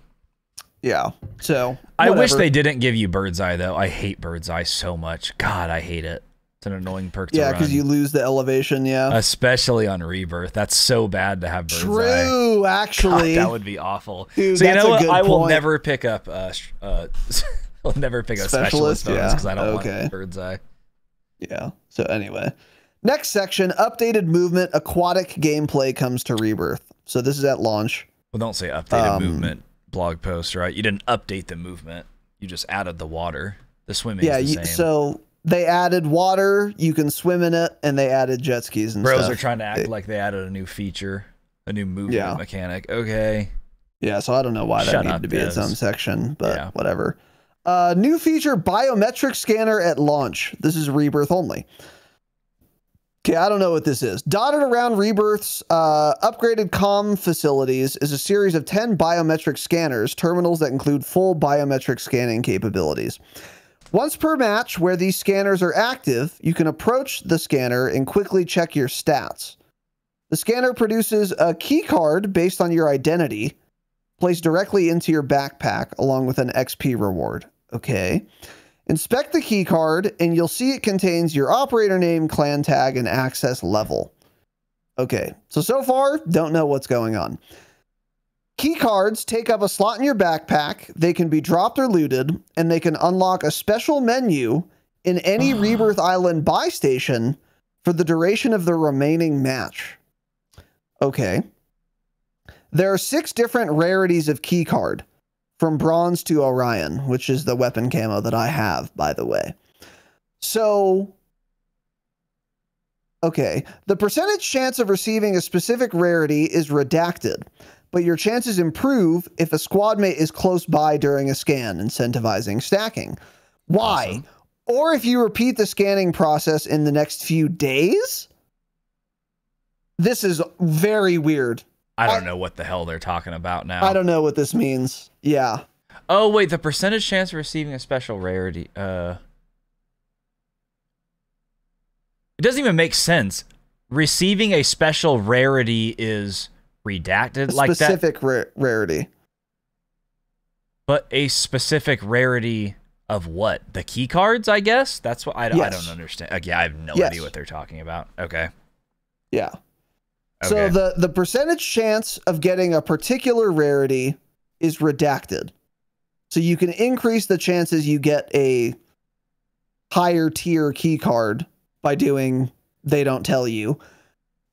Yeah. So whatever. I wish they didn't give you Bird's Eye though. I hate Bird's Eye so much. God, I hate it. It's an annoying perk to run. Yeah, because you lose the elevation. Yeah. Especially on Rebirth, that's so bad to have Bird's True, Eye. True, actually, God, that would be awful. Dude, so you know what? I will point. never pick up. Uh, uh, I'll never pick up Specialist because yeah. I don't okay. want Bird's Eye. Yeah. So anyway, next section: updated movement, aquatic gameplay comes to Rebirth. So this is at launch. Well, don't say updated um, movement. Blog post, right? You didn't update the movement, you just added the water. The swimming yeah is the you, same. So they added water, you can swim in it, and they added jet skis and bros stuff. Are trying to act it, like they added a new feature, a new movement yeah. mechanic. Okay, yeah, so I don't know why Shut that needed up, to be its own section, but yeah. whatever. Uh new feature, biometric scanner at launch. This is Rebirth only. Okay, I don't know what this is. Dotted around Rebirth's uh, upgraded comm facilities is a series of ten biometric scanners, terminals that include full biometric scanning capabilities. Once per match, where these scanners are active, you can approach the scanner and quickly check your stats. The scanner produces a key card based on your identity, placed directly into your backpack, along with an X P reward. Okay. Inspect the key card, and you'll see it contains your operator name, clan tag, and access level. Okay, so so far, don't know what's going on. Key cards take up a slot in your backpack. They can be dropped or looted, and they can unlock a special menu in any Rebirth Island buy station for the duration of the remaining match. Okay. There are six different rarities of key card, from bronze to Orion, which is the weapon camo that I have, by the way. So, okay. The percentage chance of receiving a specific rarity is redacted, but your chances improve if a squad mate is close by during a scan, incentivizing stacking. Why? Awesome. Or if you repeat the scanning process in the next few days? This is very weird. I don't know what the hell they're talking about now. I don't know what this means. Yeah. Oh, wait. The percentage chance of receiving a special rarity. Uh, it doesn't even make sense. Receiving a special rarity is redacted like that. Specific ra- rarity. But a specific rarity of what? The key cards, I guess? That's what I, yes. I don't understand. Okay, I have no yes. idea what they're talking about. Okay. Yeah. Okay. So the, the percentage chance of getting a particular rarity is redacted. So you can increase the chances you get a higher tier key card by doing they don't tell you.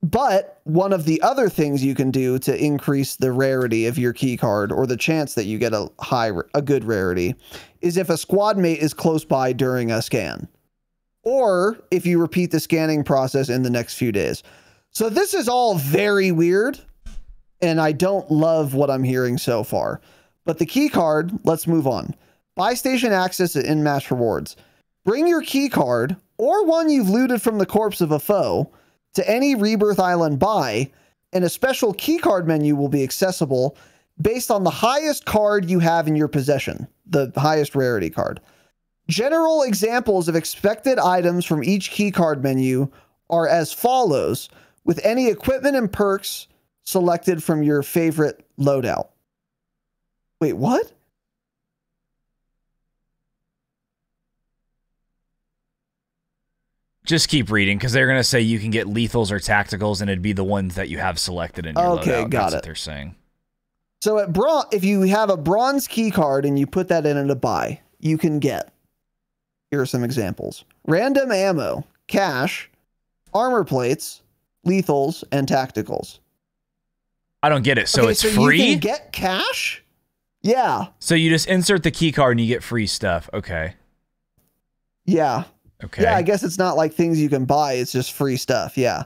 But one of the other things you can do to increase the rarity of your key card, or the chance that you get a high a good rarity, is if a squad mate is close by during a scan, or if you repeat the scanning process in the next few days. So this is all very weird, and I don't love what I'm hearing so far. But the key card, let's move on. Buy station access and in-match rewards. Bring your key card, or one you've looted from the corpse of a foe, to any Rebirth Island buy, and a special key card menu will be accessible based on the highest card you have in your possession, the highest rarity card. General examples of expected items from each key card menu are as follows, with any equipment and perks selected from your favorite loadout. Wait, what? Just keep reading, because they're going to say you can get lethals or tacticals, and it'd be the ones that you have selected in your okay, loadout. Okay, got That's it. What they're saying. So at bron- if you have a bronze key card and you put that in at a buy, you can get... Here are some examples. Random ammo, cash, armor plates, lethals, and tacticals. I don't get it. So okay, it's so free? You can get cash? Yeah. So you just insert the key card and you get free stuff. Okay. Yeah. Okay. Yeah, I guess it's not like things you can buy. It's just free stuff. Yeah.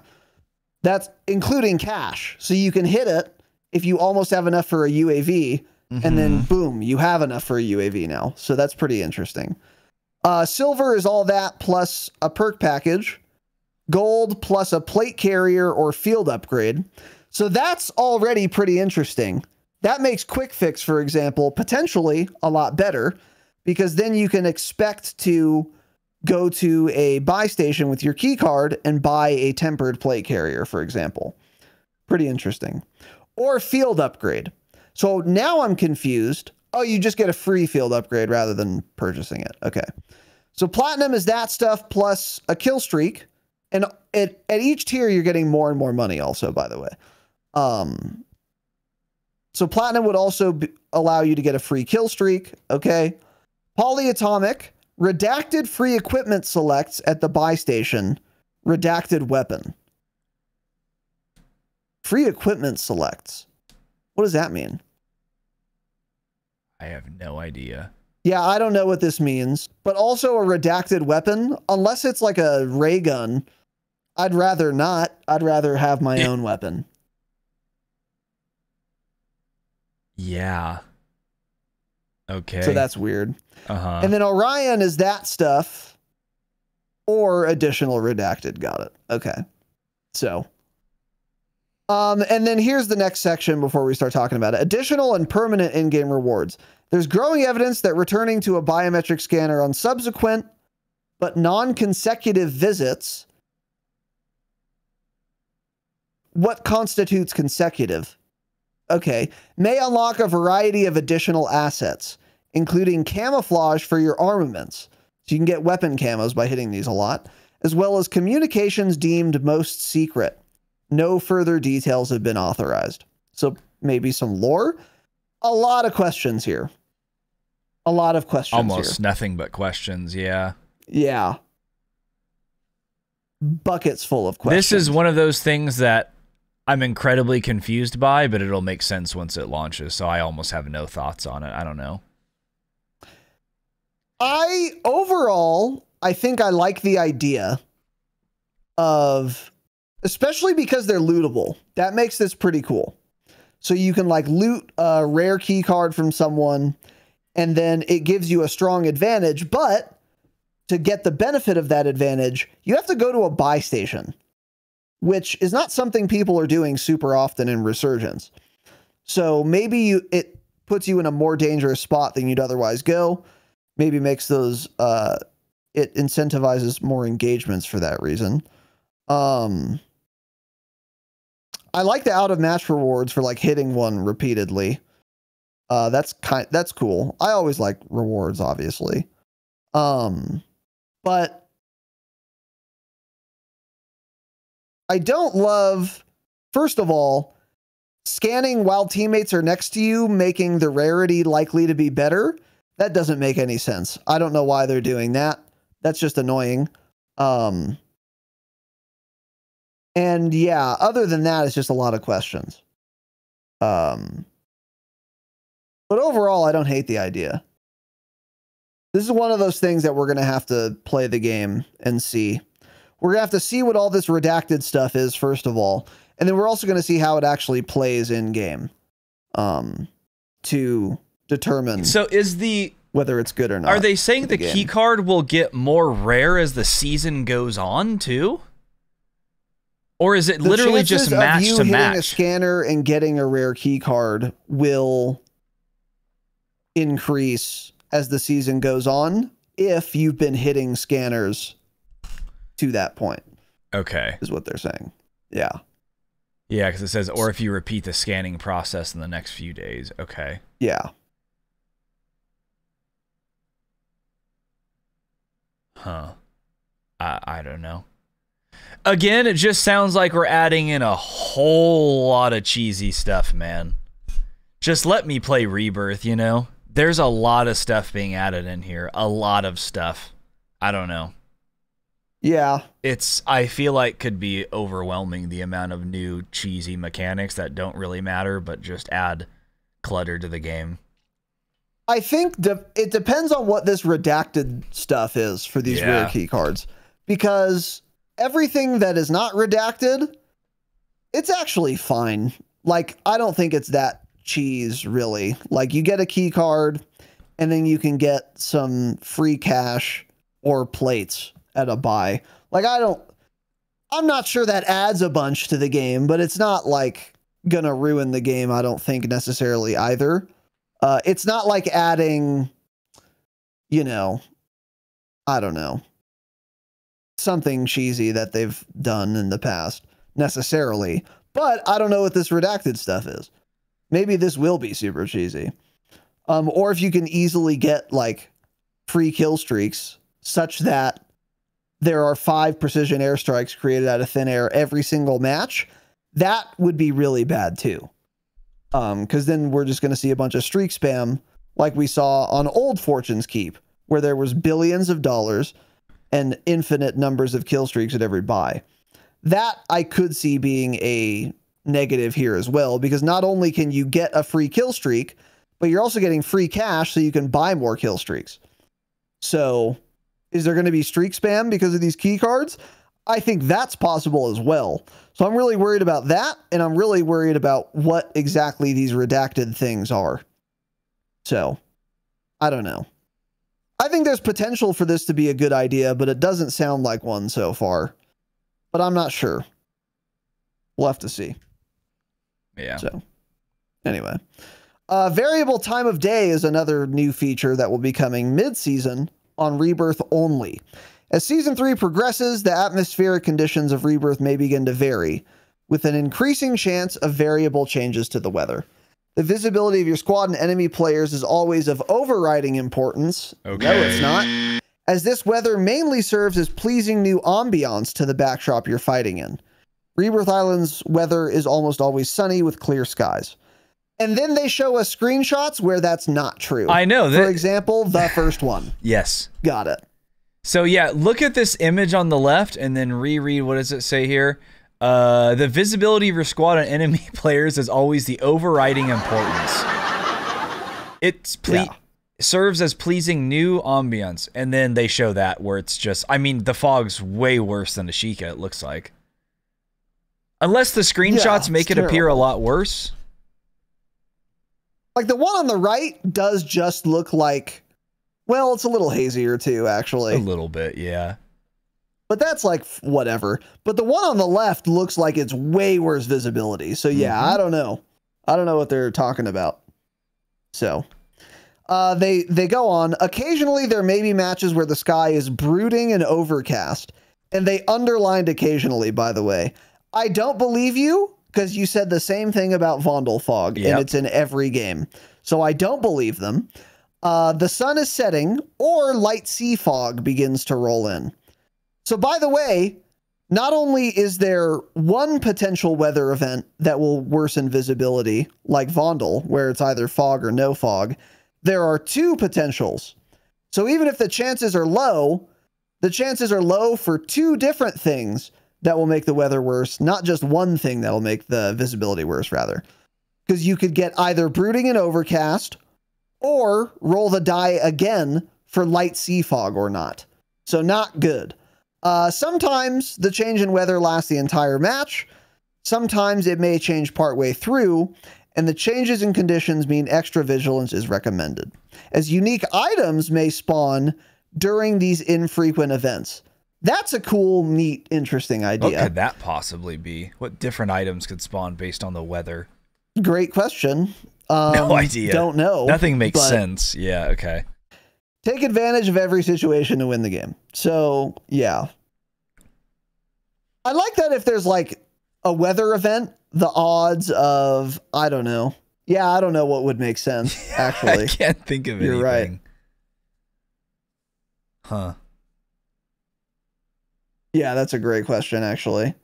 That's including cash. So you can hit it if you almost have enough for a U A V, mm-hmm. and then boom, you have enough for a U A V now. So that's pretty interesting. Uh, silver is all that plus a perk package. Gold plus a plate carrier or field upgrade. So that's already pretty interesting. That makes Quick Fix, for example, potentially a lot better, because then you can expect to go to a buy station with your key card and buy a tempered plate carrier, for example. Pretty interesting. Or field upgrade. So now I'm confused. Oh, you just get a free field upgrade rather than purchasing it. Okay. So platinum is that stuff plus a kill streak. And at, at each tier, you're getting more and more money also, by the way. Um, so platinum would also be, allow you to get a free kill streak. Okay. Polyatomic, redacted free equipment selects at the buy station, redacted weapon. Free equipment selects. What does that mean? I have no idea. Yeah, I don't know what this means, but also a redacted weapon, unless it's like a ray gun. I'd rather not. I'd rather have my yeah. own weapon. Yeah. Okay. So that's weird. Uh-huh. And then Orion is that stuff or additional redacted. Got it. Okay. So, um, and then here's the next section before we start talking about it. Additional and permanent in-game rewards. There's growing evidence that returning to a biometric scanner on subsequent but non-consecutive visits. What constitutes consecutive? Okay. May unlock a variety of additional assets, including camouflage for your armaments. So you can get weapon camos by hitting these a lot, as well as communications deemed most secret. No further details have been authorized. So maybe some lore. A lot of questions here. A lot of questions. Almost here. Nothing but questions. Yeah. Yeah. Buckets full of questions. This is one of those things that I'm incredibly confused by, but it'll make sense once it launches. So I almost have no thoughts on it. I don't know. I overall, I think I like the idea of, especially because they're lootable. That makes this pretty cool. So you can like loot a rare key card from someone, and then it gives you a strong advantage. But to get the benefit of that advantage, you have to go to a buy station, which is not something people are doing super often in Resurgence. So maybe you, it puts you in a more dangerous spot than you'd otherwise go. Maybe makes those, uh, it incentivizes more engagements for that reason. Um, I like the out of match rewards for like hitting one repeatedly. Uh, that's kind, that's cool. I always like rewards, obviously. Um, but I don't love, first of all, scanning while teammates are next to you, making the rarity likely to be better. That doesn't make any sense. I don't know why they're doing that. That's just annoying. Um, and yeah, other than that, it's just a lot of questions. Um, but overall, I don't hate the idea. This is one of those things that we're going to have to play the game and see. We're going to have to see what all this redacted stuff is, first of all. And then we're also going to see how it actually plays in game, um, to determine. So is the, whether it's good or not. Are they saying the, the key card will get more rare as the season goes on too? Or is it the literally just match to match? Hitting a scanner and getting a rare key card will increase as the season goes on, if you've been hitting scanners to that point. Okay. Is what they're saying. Yeah. Yeah, because it says, or if you repeat the scanning process in the next few days. Okay. Yeah. Huh. I, I don't know. Again, it just sounds like we're adding in a whole lot of cheesy stuff, man. Just let me play Rebirth, you know? There's a lot of stuff being added in here. A lot of stuff. I don't know. Yeah. It's, I feel like could be overwhelming, the amount of new cheesy mechanics that don't really matter, but just add clutter to the game. I think de it depends on what this redacted stuff is for these yeah. rare key cards, because everything that is not redacted, it's actually fine. Like, I don't think it's that cheese, really. Like, you get a key card and then you can get some free cash or plates at a buy. Like, I don't, I'm not sure that adds a bunch to the game, but it's not like gonna ruin the game, I don't think, necessarily either. Uh, it's not like adding, you know, I don't know, something cheesy that they've done in the past necessarily, but I don't know what this redacted stuff is. Maybe this will be super cheesy. Um, or if you can easily get like free kill streaks such that there are five precision airstrikes created out of thin air every single match, that would be really bad too. Um, cause then we're just going to see a bunch of streak spam like we saw on old Fortune's Keep, where there was billions of dollars and infinite numbers of kill streaks at every buy. That I could see being a negative here as well, because not only can you get a free kill streak, but you're also getting free cash so you can buy more kill streaks. So is there going to be streak spam because of these key cards? I think that's possible as well. So I'm really worried about that, and I'm really worried about what exactly these redacted things are. So I don't know. I think there's potential for this to be a good idea, but it doesn't sound like one so far, but I'm not sure. we'll have to see. Yeah. So anyway, uh, variable time of day is another new feature that will be coming mid-season on Rebirth only. As Season three progresses, the atmospheric conditions of Rebirth may begin to vary, with an increasing chance of variable changes to the weather. The visibility of your squad and enemy players is always of overriding importance. Okay. No, it's not. As this weather mainly serves as pleasing new ambiance to the backdrop you're fighting in. Rebirth Island's weather is almost always sunny with clear skies. And then they show us screenshots where that's not true. I know. That... For example, the first one. Yes. Got it. So yeah, look at this image on the left and then reread. What does it say here? Uh, the visibility of your squad and enemy players is always the overriding importance. It's ple yeah. serves as pleasing new ambiance. And then they show that where it's just, I mean, the fog's way worse than Ashika, it looks like. Unless the screenshots yeah, make it terrible. appear a lot worse. Like the one on the right does just look like, well, it's a little hazier too, actually. A little bit, yeah. But that's like whatever. But the one on the left looks like it's way worse visibility. So yeah, mm-hmm. I don't know. I don't know what they're talking about. So uh, they they go on. Occasionally there may be matches where the sky is brooding and overcast. And they underlined occasionally, by the way. I don't believe you because you said the same thing about Vondel fog, yep. and it's in every game. So I don't believe them. Uh, the sun is setting or light sea fog begins to roll in. So by the way, not only is there one potential weather event that will worsen visibility, like Vondel, where it's either fog or no fog, there are two potentials. So even if the chances are low, the chances are low for two different things that will make the weather worse, not just one thing that will make the visibility worse, rather. Because you could get either brooding and overcast, or roll the die again for light sea fog or not. So not good. Uh, sometimes the change in weather lasts the entire match. Sometimes it may change partway through, and the changes in conditions mean extra vigilance is recommended, as unique items may spawn during these infrequent events. That's a cool, neat, interesting idea. What could that possibly be? What different items could spawn based on the weather? Great question. Um, no idea. Don't know. Nothing makes sense. Yeah, okay. Take advantage of every situation to win the game. So, yeah. I like that if there's like a weather event, the odds of, I don't know. Yeah, I don't know what would make sense, actually. I can't think of anything. You're right. Huh. Yeah, that's a great question, actually.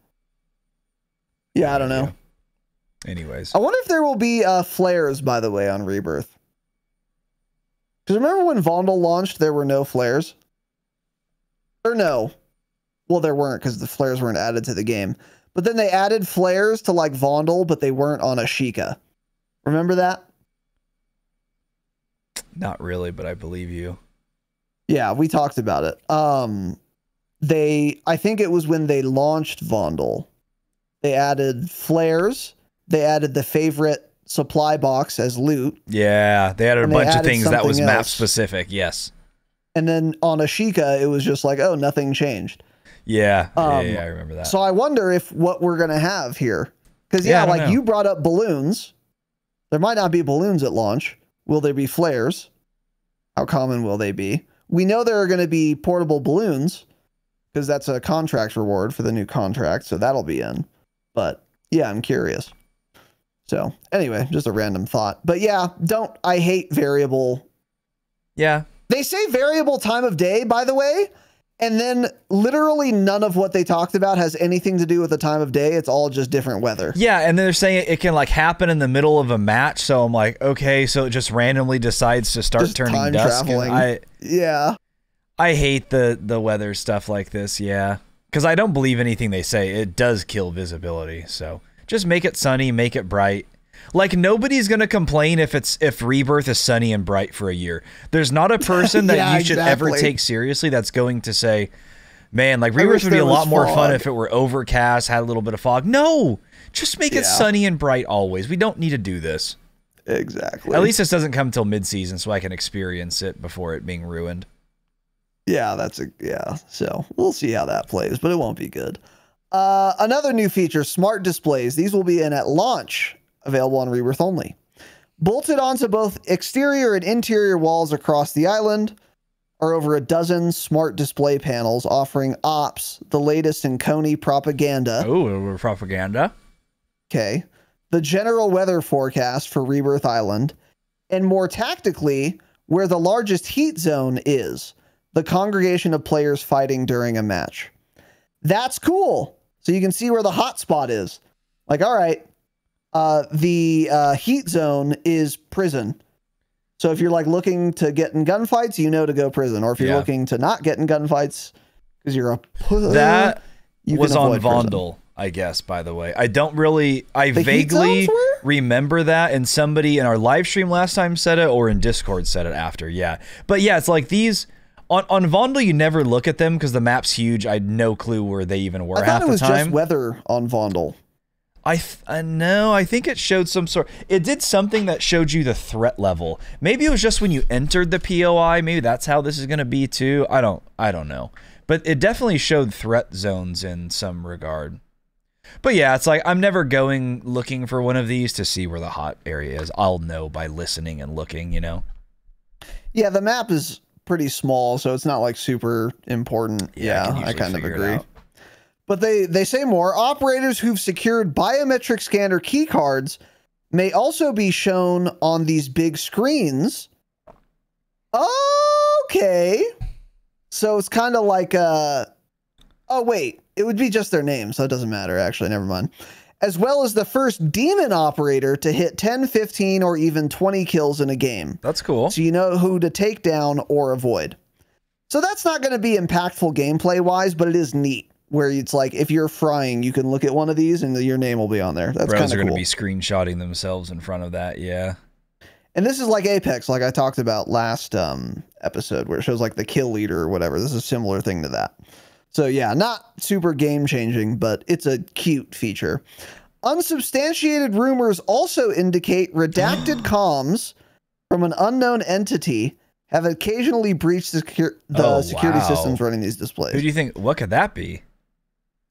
Yeah, I don't know. Yeah. Anyways. I wonder if there will be uh, flares, by the way, on Rebirth. Because remember when Vondel launched, there were no flares? Or no. Well, there weren't because the flares weren't added to the game. But then they added flares to like Vondel, but they weren't on Ashika. Remember that? Not really, but I believe you. Yeah, we talked about it. Um, they, I think it was when they launched Vondel. They added flares. They added the favorite supply box as loot. Yeah, they added a bunch added of things that was map else. specific. Yes. And then on Ashika, it was just like, oh, nothing changed. Yeah, um, yeah, yeah, I remember that. So I wonder if what we're gonna have here, because yeah, yeah like know. you brought up balloons. There might not be balloons at launch. Will there be flares? How common will they be? We know there are going to be portable balloons because that's a contract reward for the new contract, so that'll be in. But yeah, I'm curious. So anyway, just a random thought, but yeah, don't, I hate variable. Yeah. They say variable time of day, by the way, and then literally none of what they talked about has anything to do with the time of day. It's all just different weather. Yeah. And then they're saying it can like happen in the middle of a match. So I'm like, okay, so it just randomly decides to start just turning dusk. And I, yeah. I hate the, the weather stuff like this. Yeah. Cause I don't believe anything they say. It does kill visibility. So just make it sunny, make it bright. Like nobody's gonna complain if it's if Rebirth is sunny and bright for a year. There's not a person that yeah, you should exactly. ever take seriously that's going to say, man, like Rebirth would be a lot more fog. fun if it were overcast, had a little bit of fog. No, just make yeah. it sunny and bright always. We don't need to do this. Exactly. At least this doesn't come till mid-season, so I can experience it before it being ruined. Yeah, that's a yeah. So we'll see how that plays, but it won't be good. Uh, another new feature, smart displays. These will be in at launch, available on Rebirth only. Bolted onto both exterior and interior walls across the island are over a dozen smart display panels offering ops, the latest in Kony propaganda. Oh, propaganda. Okay. The general weather forecast for Rebirth Island, and more tactically, where the largest heat zone is, the congregation of players fighting during a match. That's cool. So you can see where the hot spot is. Like, all right, uh, the uh, heat zone is prison. So if you're like looking to get in gunfights, you know to go prison. Or if you're yeah. looking to not get in gunfights because you're a pussy, that you was on Vondel, I guess. By the way, I don't really, I the vaguely remember that, and somebody in our live stream last time said it, or in Discord said it after. Yeah, but yeah, it's like these. On, on Vondel, you never look at them because the map's huge. I had no clue where they even were half the time. I thought it was just weather on Vondel. I, th I know. I think it showed some sort. It did something that showed you the threat level. Maybe it was just when you entered the P O I. Maybe that's how this is going to be too. I don't. I don't know. But it definitely showed threat zones in some regard. But yeah, it's like I'm never going looking for one of these to see where the hot area is. I'll know by listening and looking. You know. Yeah, the map is pretty small, so it's not like super important. Yeah, yeah, I kind of agree. But they, they say more. Operators who've secured biometric scanner key cards may also be shown on these big screens. Okay. So it's kind of like, uh, oh, wait, it would be just their name, so it doesn't matter, actually. Never mind. As well as the first demon operator to hit ten, fifteen, or even twenty kills in a game. That's cool. So you know who to take down or avoid. So that's not going to be impactful gameplay-wise, but it is neat. Where it's like, if you're frying, you can look at one of these and your name will be on there. That's kind of cool. Bros are going to be screenshotting themselves in front of that, yeah. And this is like Apex, like I talked about last um, episode, where it shows like the kill leader or whatever. This is a similar thing to that. So yeah, not super game-changing, but it's a cute feature. Unsubstantiated rumors also indicate redacted comms from an unknown entity have occasionally breached the, secu the oh, security wow. systems running these displays. Who do you think? What could that be?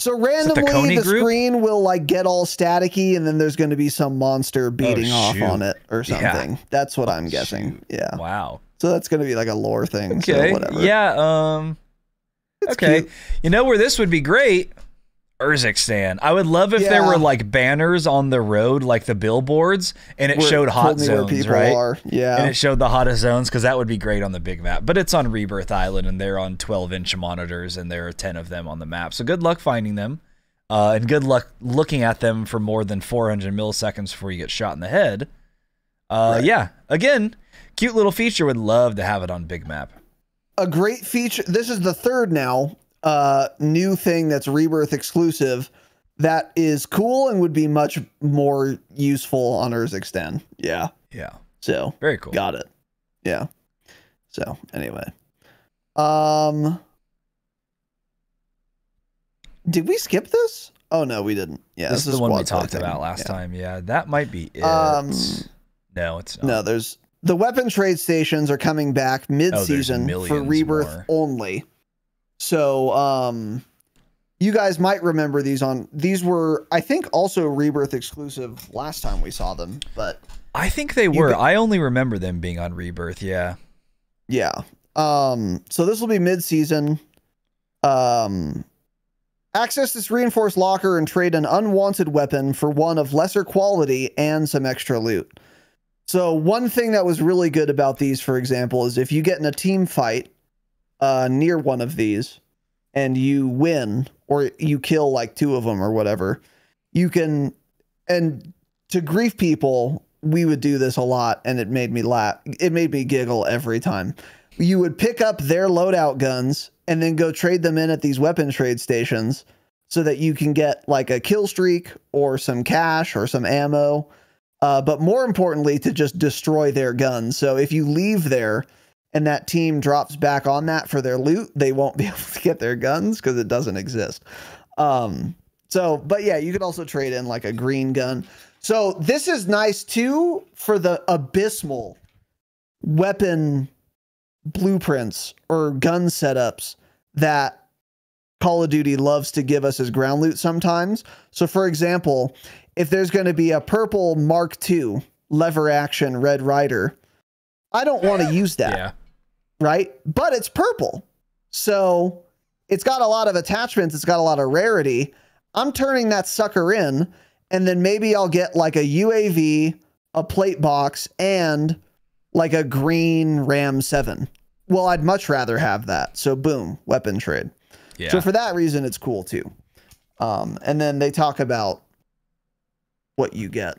So randomly the, the screen will like get all staticky, and then there's going to be some monster beating oh, off on it or something. Yeah. That's what oh, I'm guessing. Shoot. Yeah. Wow. So that's going to be like a lore thing. Okay. So whatever. Yeah. Um. It's okay. Cute. You know where this would be great? Urzikstan. I would love if yeah. there were like banners on the road, like the billboards, and it where, showed hot zones, right? Are. Yeah. And it showed the hottest zones, because that would be great on the big map. But it's on Rebirth Island, and they're on twelve inch monitors, and there are ten of them on the map. So good luck finding them, uh, and good luck looking at them for more than four hundred milliseconds before you get shot in the head. Uh, right. Yeah. Again, cute little feature. Would love to have it on big map. A great feature. This is the third now. Uh, new thing that's Rebirth exclusive that is cool and would be much more useful on Urzikstan. Yeah. Yeah. So very cool. Got it. Yeah. So anyway, um, did we skip this? Oh no, we didn't. Yeah. This, this is the one we talked thing. about last yeah. time. Yeah. That might be it. Um, no, it's not. No, there's the weapon trade stations are coming back mid season oh, for Rebirth more. only. So um, you guys might remember these on these were, I think, also Rebirth exclusive last time we saw them, but I think they were. Been, I only remember them being on Rebirth. Yeah. Yeah. Um, so this will be mid season. Um, access this reinforced locker and trade an unwanted weapon for one of lesser quality and some extra loot. So one thing that was really good about these, for example, is if you get in a team fight Uh, near one of these and you win, or you kill like two of them or whatever, you can, and to grief people, we would do this a lot, and it made me laugh. It made me giggle every time. You would pick up their loadout guns and then go trade them in at these weapon trade stations so that you can get like a kill streak or some cash or some ammo, uh, but more importantly, to just destroy their guns. So if you leave there and that team drops back on that for their loot, they won't be able to get their guns because it doesn't exist. Um, so, but yeah, you could also trade in like a green gun. So this is nice too for the abysmal weapon blueprints or gun setups that Call of Duty loves to give us as ground loot sometimes. So for example, if there's going to be a purple Mark two lever action Red Ryder, I don't want to use that. Yeah. Right? But it's purple. So it's got a lot of attachments. It's got a lot of rarity. I'm turning that sucker in, and then maybe I'll get like a U A V, a plate box, and like a green Ram seven. Well, I'd much rather have that. So boom, weapon trade. Yeah. So for that reason, it's cool too. Um, and then they talk about what you get.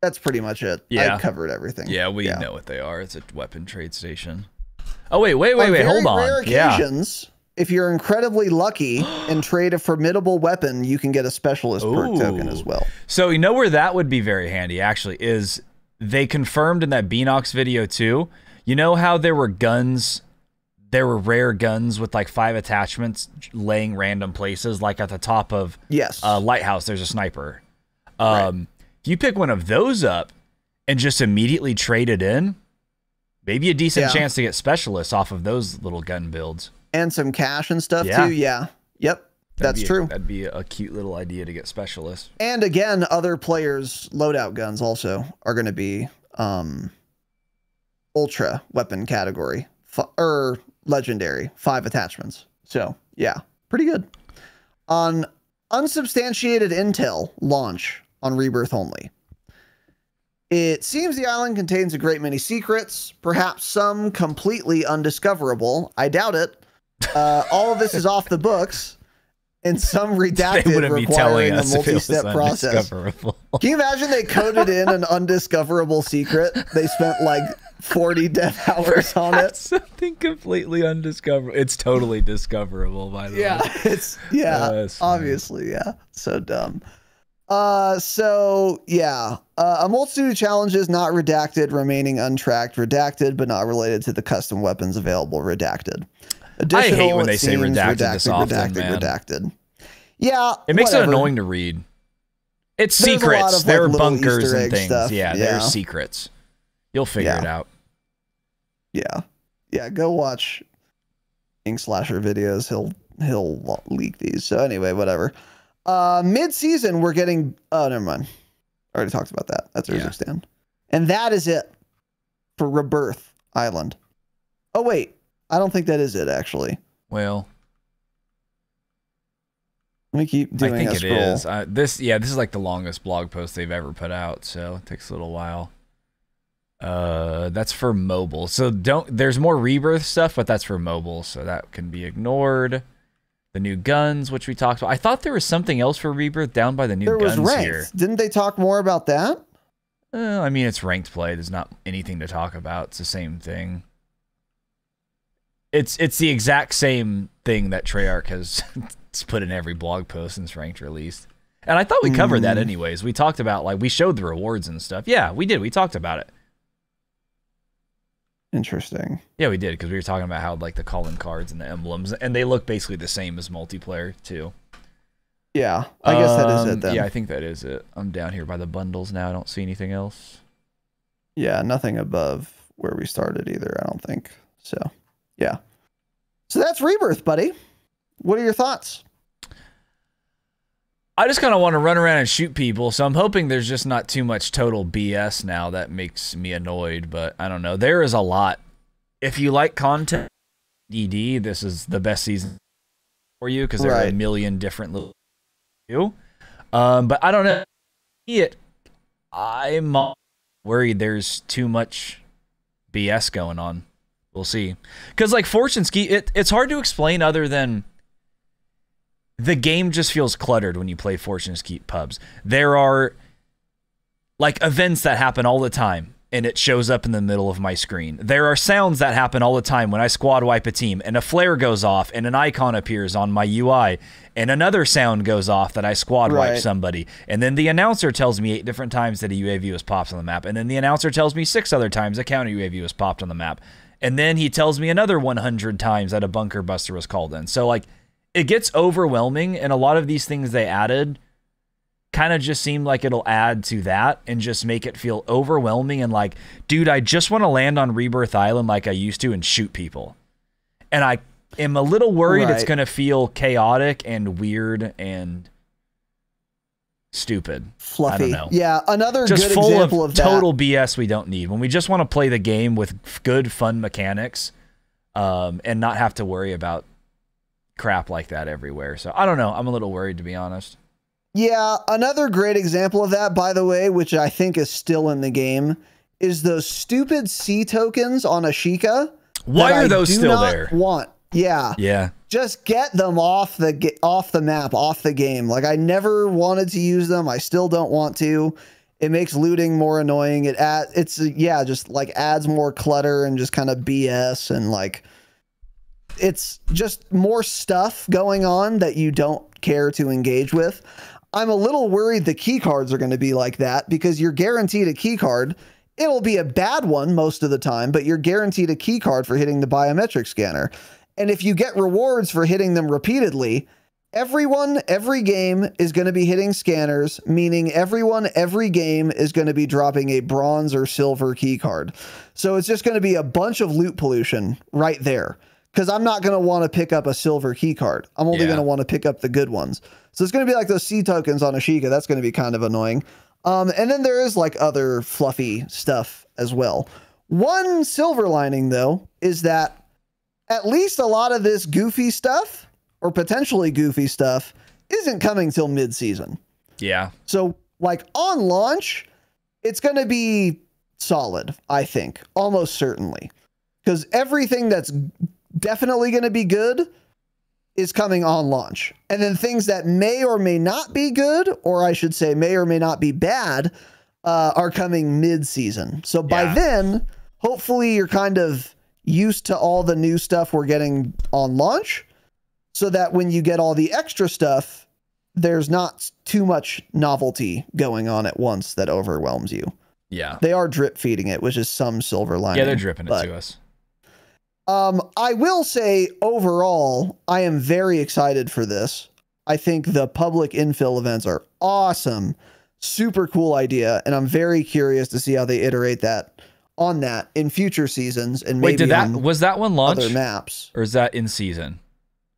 That's pretty much it. Yeah. I covered everything. Yeah, we yeah. know what they are. It's a weapon trade station. Oh, wait, wait, wait, on wait, hold on. On rare occasions, yeah. if you're incredibly lucky and trade a formidable weapon, you can get a specialist Ooh. perk token as well. So you know where that would be very handy, actually, is they confirmed in that Beanox video too, you know how there were guns, there were rare guns with like five attachments laying random places, like at the top of yes. a lighthouse, there's a sniper. Um, right. You pick one of those up and just immediately trade it in, maybe a decent yeah. chance to get specialists off of those little gun builds. And some cash and stuff yeah. too. Yeah. Yep. That'd that's true. A, that'd be a cute little idea to get specialists. And again, other players' loadout guns also are going to be um, ultra weapon category or legendary, five attachments. So yeah, pretty good. On unsubstantiated intel launch on Rebirth only. It seems the island contains a great many secrets, perhaps some completely undiscoverable. I doubt it. Uh, all of this is off the books, and some redacted requiring a multi-step process. Can you imagine they coded in an undiscoverable secret? They spent like forty dev hours on it. Something completely undiscoverable. It's totally discoverable, by the yeah, way. It's, yeah, oh, obviously, yeah. So dumb. Uh, so yeah, uh, a multitude of challenges not redacted, remaining untracked, redacted, but not related to the custom weapons available, redacted. Additional, I hate when they say redacted, redacted this often, redacted, man. Redacted. Yeah. It makes whatever. It annoying to read. It's there's secrets. Of, there like, are bunkers Easter and things. Stuff. Yeah. yeah. There's secrets. You'll figure yeah. it out. Yeah. Yeah. Go watch Ink Slasher videos. He'll, he'll leak these. So anyway, whatever. Uh, mid-season, we're getting... Oh, never mind. I already talked about that. That's Urzikstan. Yeah. And that is it for Rebirth Island. Oh, wait. I don't think that is it, actually. Well... Let me keep doing I think it scroll. Is. I, this, yeah, this is like the longest blog post they've ever put out, so it takes a little while. Uh, that's for mobile. So don't... There's more Rebirth stuff, but that's for mobile, so that can be ignored. The new guns, which we talked about. I thought there was something else for Rebirth down by the new there guns was here. Didn't they talk more about that? Uh, I mean, it's ranked play. There's not anything to talk about. It's the same thing. It's it's the exact same thing that Treyarch has put in every blog post since ranked released. And I thought we covered mm. that anyways. We talked about, like, we showed the rewards and stuff. Yeah, we did. We talked about it. Interesting. Yeah, we did, because we were talking about how like the calling cards and the emblems, and they look basically the same as multiplayer too. Yeah, I guess um, that is it then. Yeah, I think that is it. I'm down here by the bundles now. I don't see anything else. Yeah, nothing above where we started either, I don't think. So, yeah. So that's Rebirth, buddy. What are your thoughts? I just kind of want to run around and shoot people, so I'm hoping there's just not too much total B S now that makes me annoyed, but I don't know. There is a lot. If you like content, D D, this is the best season for you because there right. are a million different little you. Um, but I don't know. It, I'm worried there's too much B S going on. We'll see. Because like Fortune's Keep, it, it's hard to explain other than the game just feels cluttered when you play Fortune's Keep pubs. There are like events that happen all the time and it shows up in the middle of my screen. There are sounds that happen all the time when I squad wipe a team and a flare goes off and an icon appears on my U I and another sound goes off that I squad wipe right. somebody. And then the announcer tells me eight different times that a U A V was popped on the map. And then the announcer tells me six other times a counter U A V was popped on the map. And then he tells me another one hundred times that a bunker buster was called in. So like, it gets overwhelming, and a lot of these things they added kind of just seem like it'll add to that and just make it feel overwhelming and like, dude, I just want to land on Rebirth Island like I used to and shoot people. And I am a little worried right. it's going to feel chaotic and weird and stupid. Fluffy. I don't know. Yeah, another just good full example of, of that. Total B S we don't need. When we just want to play the game with good, fun mechanics um, and not have to worry about crap like that everywhere. So I don't know. I'm a little worried, to be honest. Yeah, another great example of that, by the way, which I think is still in the game, is those stupid C tokens on Ashika. Why are those still there? Want. Yeah. Yeah. Just get them off the off the map, off the game. Like, I never wanted to use them. I still don't want to. It makes looting more annoying. It add, it's yeah, just like adds more clutter and just kind of B S, and like it's just more stuff going on that you don't care to engage with. I'm a little worried the key cards are going to be like that, because you're guaranteed a key card. It'll be a bad one most of the time, but you're guaranteed a key card for hitting the biometric scanner. And if you get rewards for hitting them repeatedly, everyone, every game is going to be hitting scanners, meaning everyone, every game is going to be dropping a bronze or silver key card. So it's just going to be a bunch of loot pollution right there, because I'm not going to want to pick up a silver key card. I'm only yeah. going to want to pick up the good ones. So it's going to be like those C tokens on Ashika. That's going to be kind of annoying. Um, and then there is like other fluffy stuff as well. One silver lining, though, is that at least a lot of this goofy stuff, or potentially goofy stuff, isn't coming till mid-season. Yeah. So like on launch, it's going to be solid, I think, almost certainly, because everything that's definitely going to be good is coming on launch. And then things that may or may not be good, or I should say may or may not be bad, uh, are coming mid-season. So by yeah. then, hopefully you're kind of used to all the new stuff we're getting on launch, so that when you get all the extra stuff, there's not too much novelty going on at once that overwhelms you. Yeah. They are drip feeding it, which is some silver lining. Yeah, they're dripping it to us. Um, I will say overall, I am very excited for this. I think the public infill events are awesome. Super cool idea. And I'm very curious to see how they iterate that on that in future seasons. And maybe Wait, did that, was that one launch? Other maps. Or is that in season?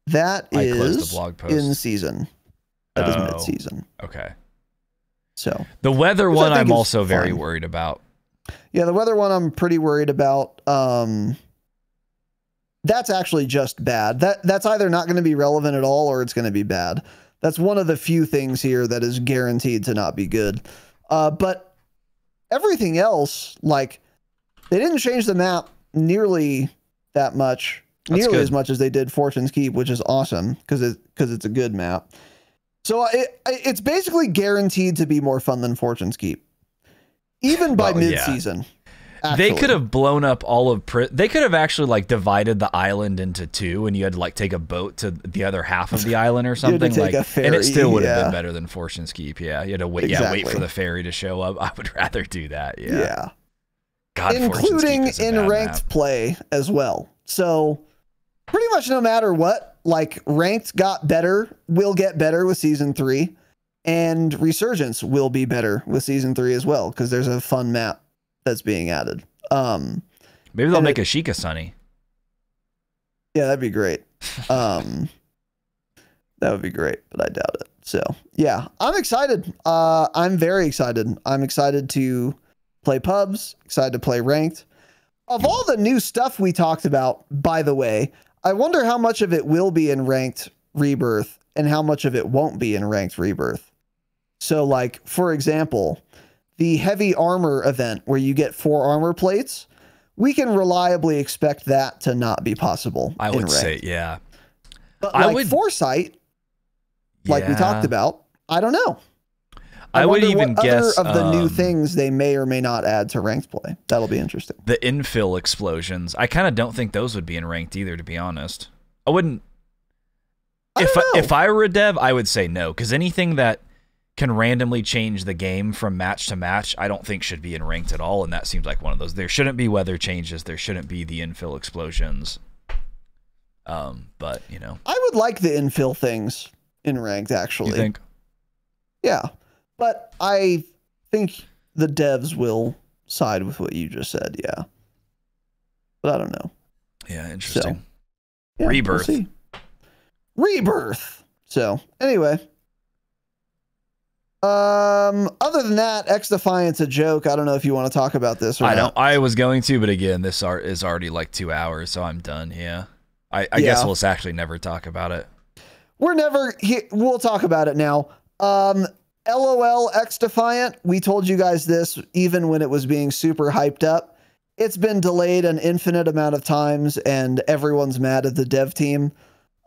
That I is the blog post. In season. That oh, is mid season. Okay. So the weather one I'm also very fun. worried about. Yeah, the weather one I'm pretty worried about. Um, That's actually just bad. That that's either not going to be relevant at all, or it's going to be bad. That's one of the few things here that is guaranteed to not be good. Uh, but everything else, like, they didn't change the map nearly that much, that's nearly good. as much as they did Fortune's Keep, which is awesome, because it, because it's a good map. So it, it's basically guaranteed to be more fun than Fortune's Keep, even by well, mid-season. Yeah. Actually. They could have blown up all of Pri they could have actually like divided the island into two, and you had to like take a boat to the other half of the island or something. Like, ferry, and it still would have yeah. been better than Fortune's Keep. Yeah, you had to wait. Exactly. Yeah, wait for the ferry to show up. I would rather do that. Yeah. Yeah. God, including in ranked map. play as well. So pretty much no matter what, like ranked got better, will get better with season three, and Resurgence will be better with season three as well, because there's a fun map that's being added. Um, Maybe they'll make it, Ashika sunny. Yeah, that'd be great. Um, that would be great, but I doubt it. So yeah, I'm excited. Uh, I'm very excited. I'm excited to play pubs, excited to play ranked. Of all the new stuff we talked about, by the way, I wonder how much of it will be in ranked Rebirth and how much of it won't be in ranked Rebirth. So like, for example, the heavy armor event where you get four armor plates, we can reliably expect that to not be possible. I would say, yeah. But I like would, Foresight, like yeah. we talked about, I don't know. I, I would even what guess other of the um, new things they may or may not add to ranked play. That'll be interesting. The infill explosions, I kind of don't think those would be in ranked either, to be honest. I wouldn't. I if I, if I were a dev, I would say no, because anything that can randomly change the game from match to match, I don't think should be in ranked at all, and that seems like one of those. There shouldn't be weather changes. There shouldn't be the infill explosions. Um, but, you know. I would like the infill things in ranked, actually. You think? Yeah, but I think the devs will side with what you just said, yeah. But I don't know. Yeah, interesting. So. yeah, Rebirth. We'll see. Rebirth. So anyway. Um, other than that, X Defiant's a joke. I don't know if you want to talk about this or I not. don't I was going to, but again, this art is already like two hours, so I'm done. Yeah. I, I yeah. guess we'll actually never talk about it. We're never we'll talk about it now. Um LOL X Defiant, we told you guys this even when it was being super hyped up. It's been delayed an infinite amount of times and everyone's mad at the dev team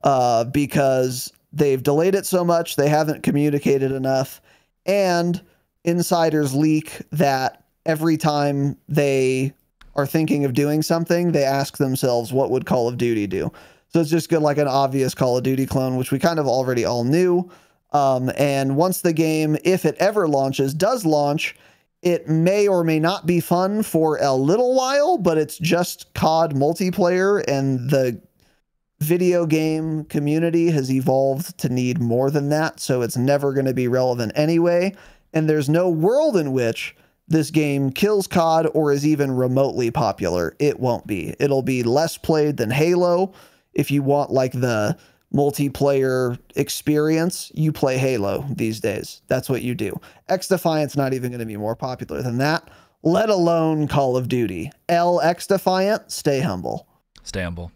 uh because they've delayed it so much, they haven't communicated enough. And insiders leak that every time they are thinking of doing something, they ask themselves, what would Call of Duty do? So it's just good, like an obvious Call of Duty clone, which we kind of already all knew. Um, and once the game, if it ever launches, does launch, it may or may not be fun for a little while, but it's just C O D multiplayer, and the video game community has evolved to need more than that, so it's never going to be relevant anyway. And there's no world in which this game kills C O D or is even remotely popular. It won't be. It'll be less played than Halo. If you want like the multiplayer experience, you play Halo these days. That's what you do. X Defiant's not even going to be more popular than that, let alone Call of Duty. L X Defiant, stay humble. Stay humble.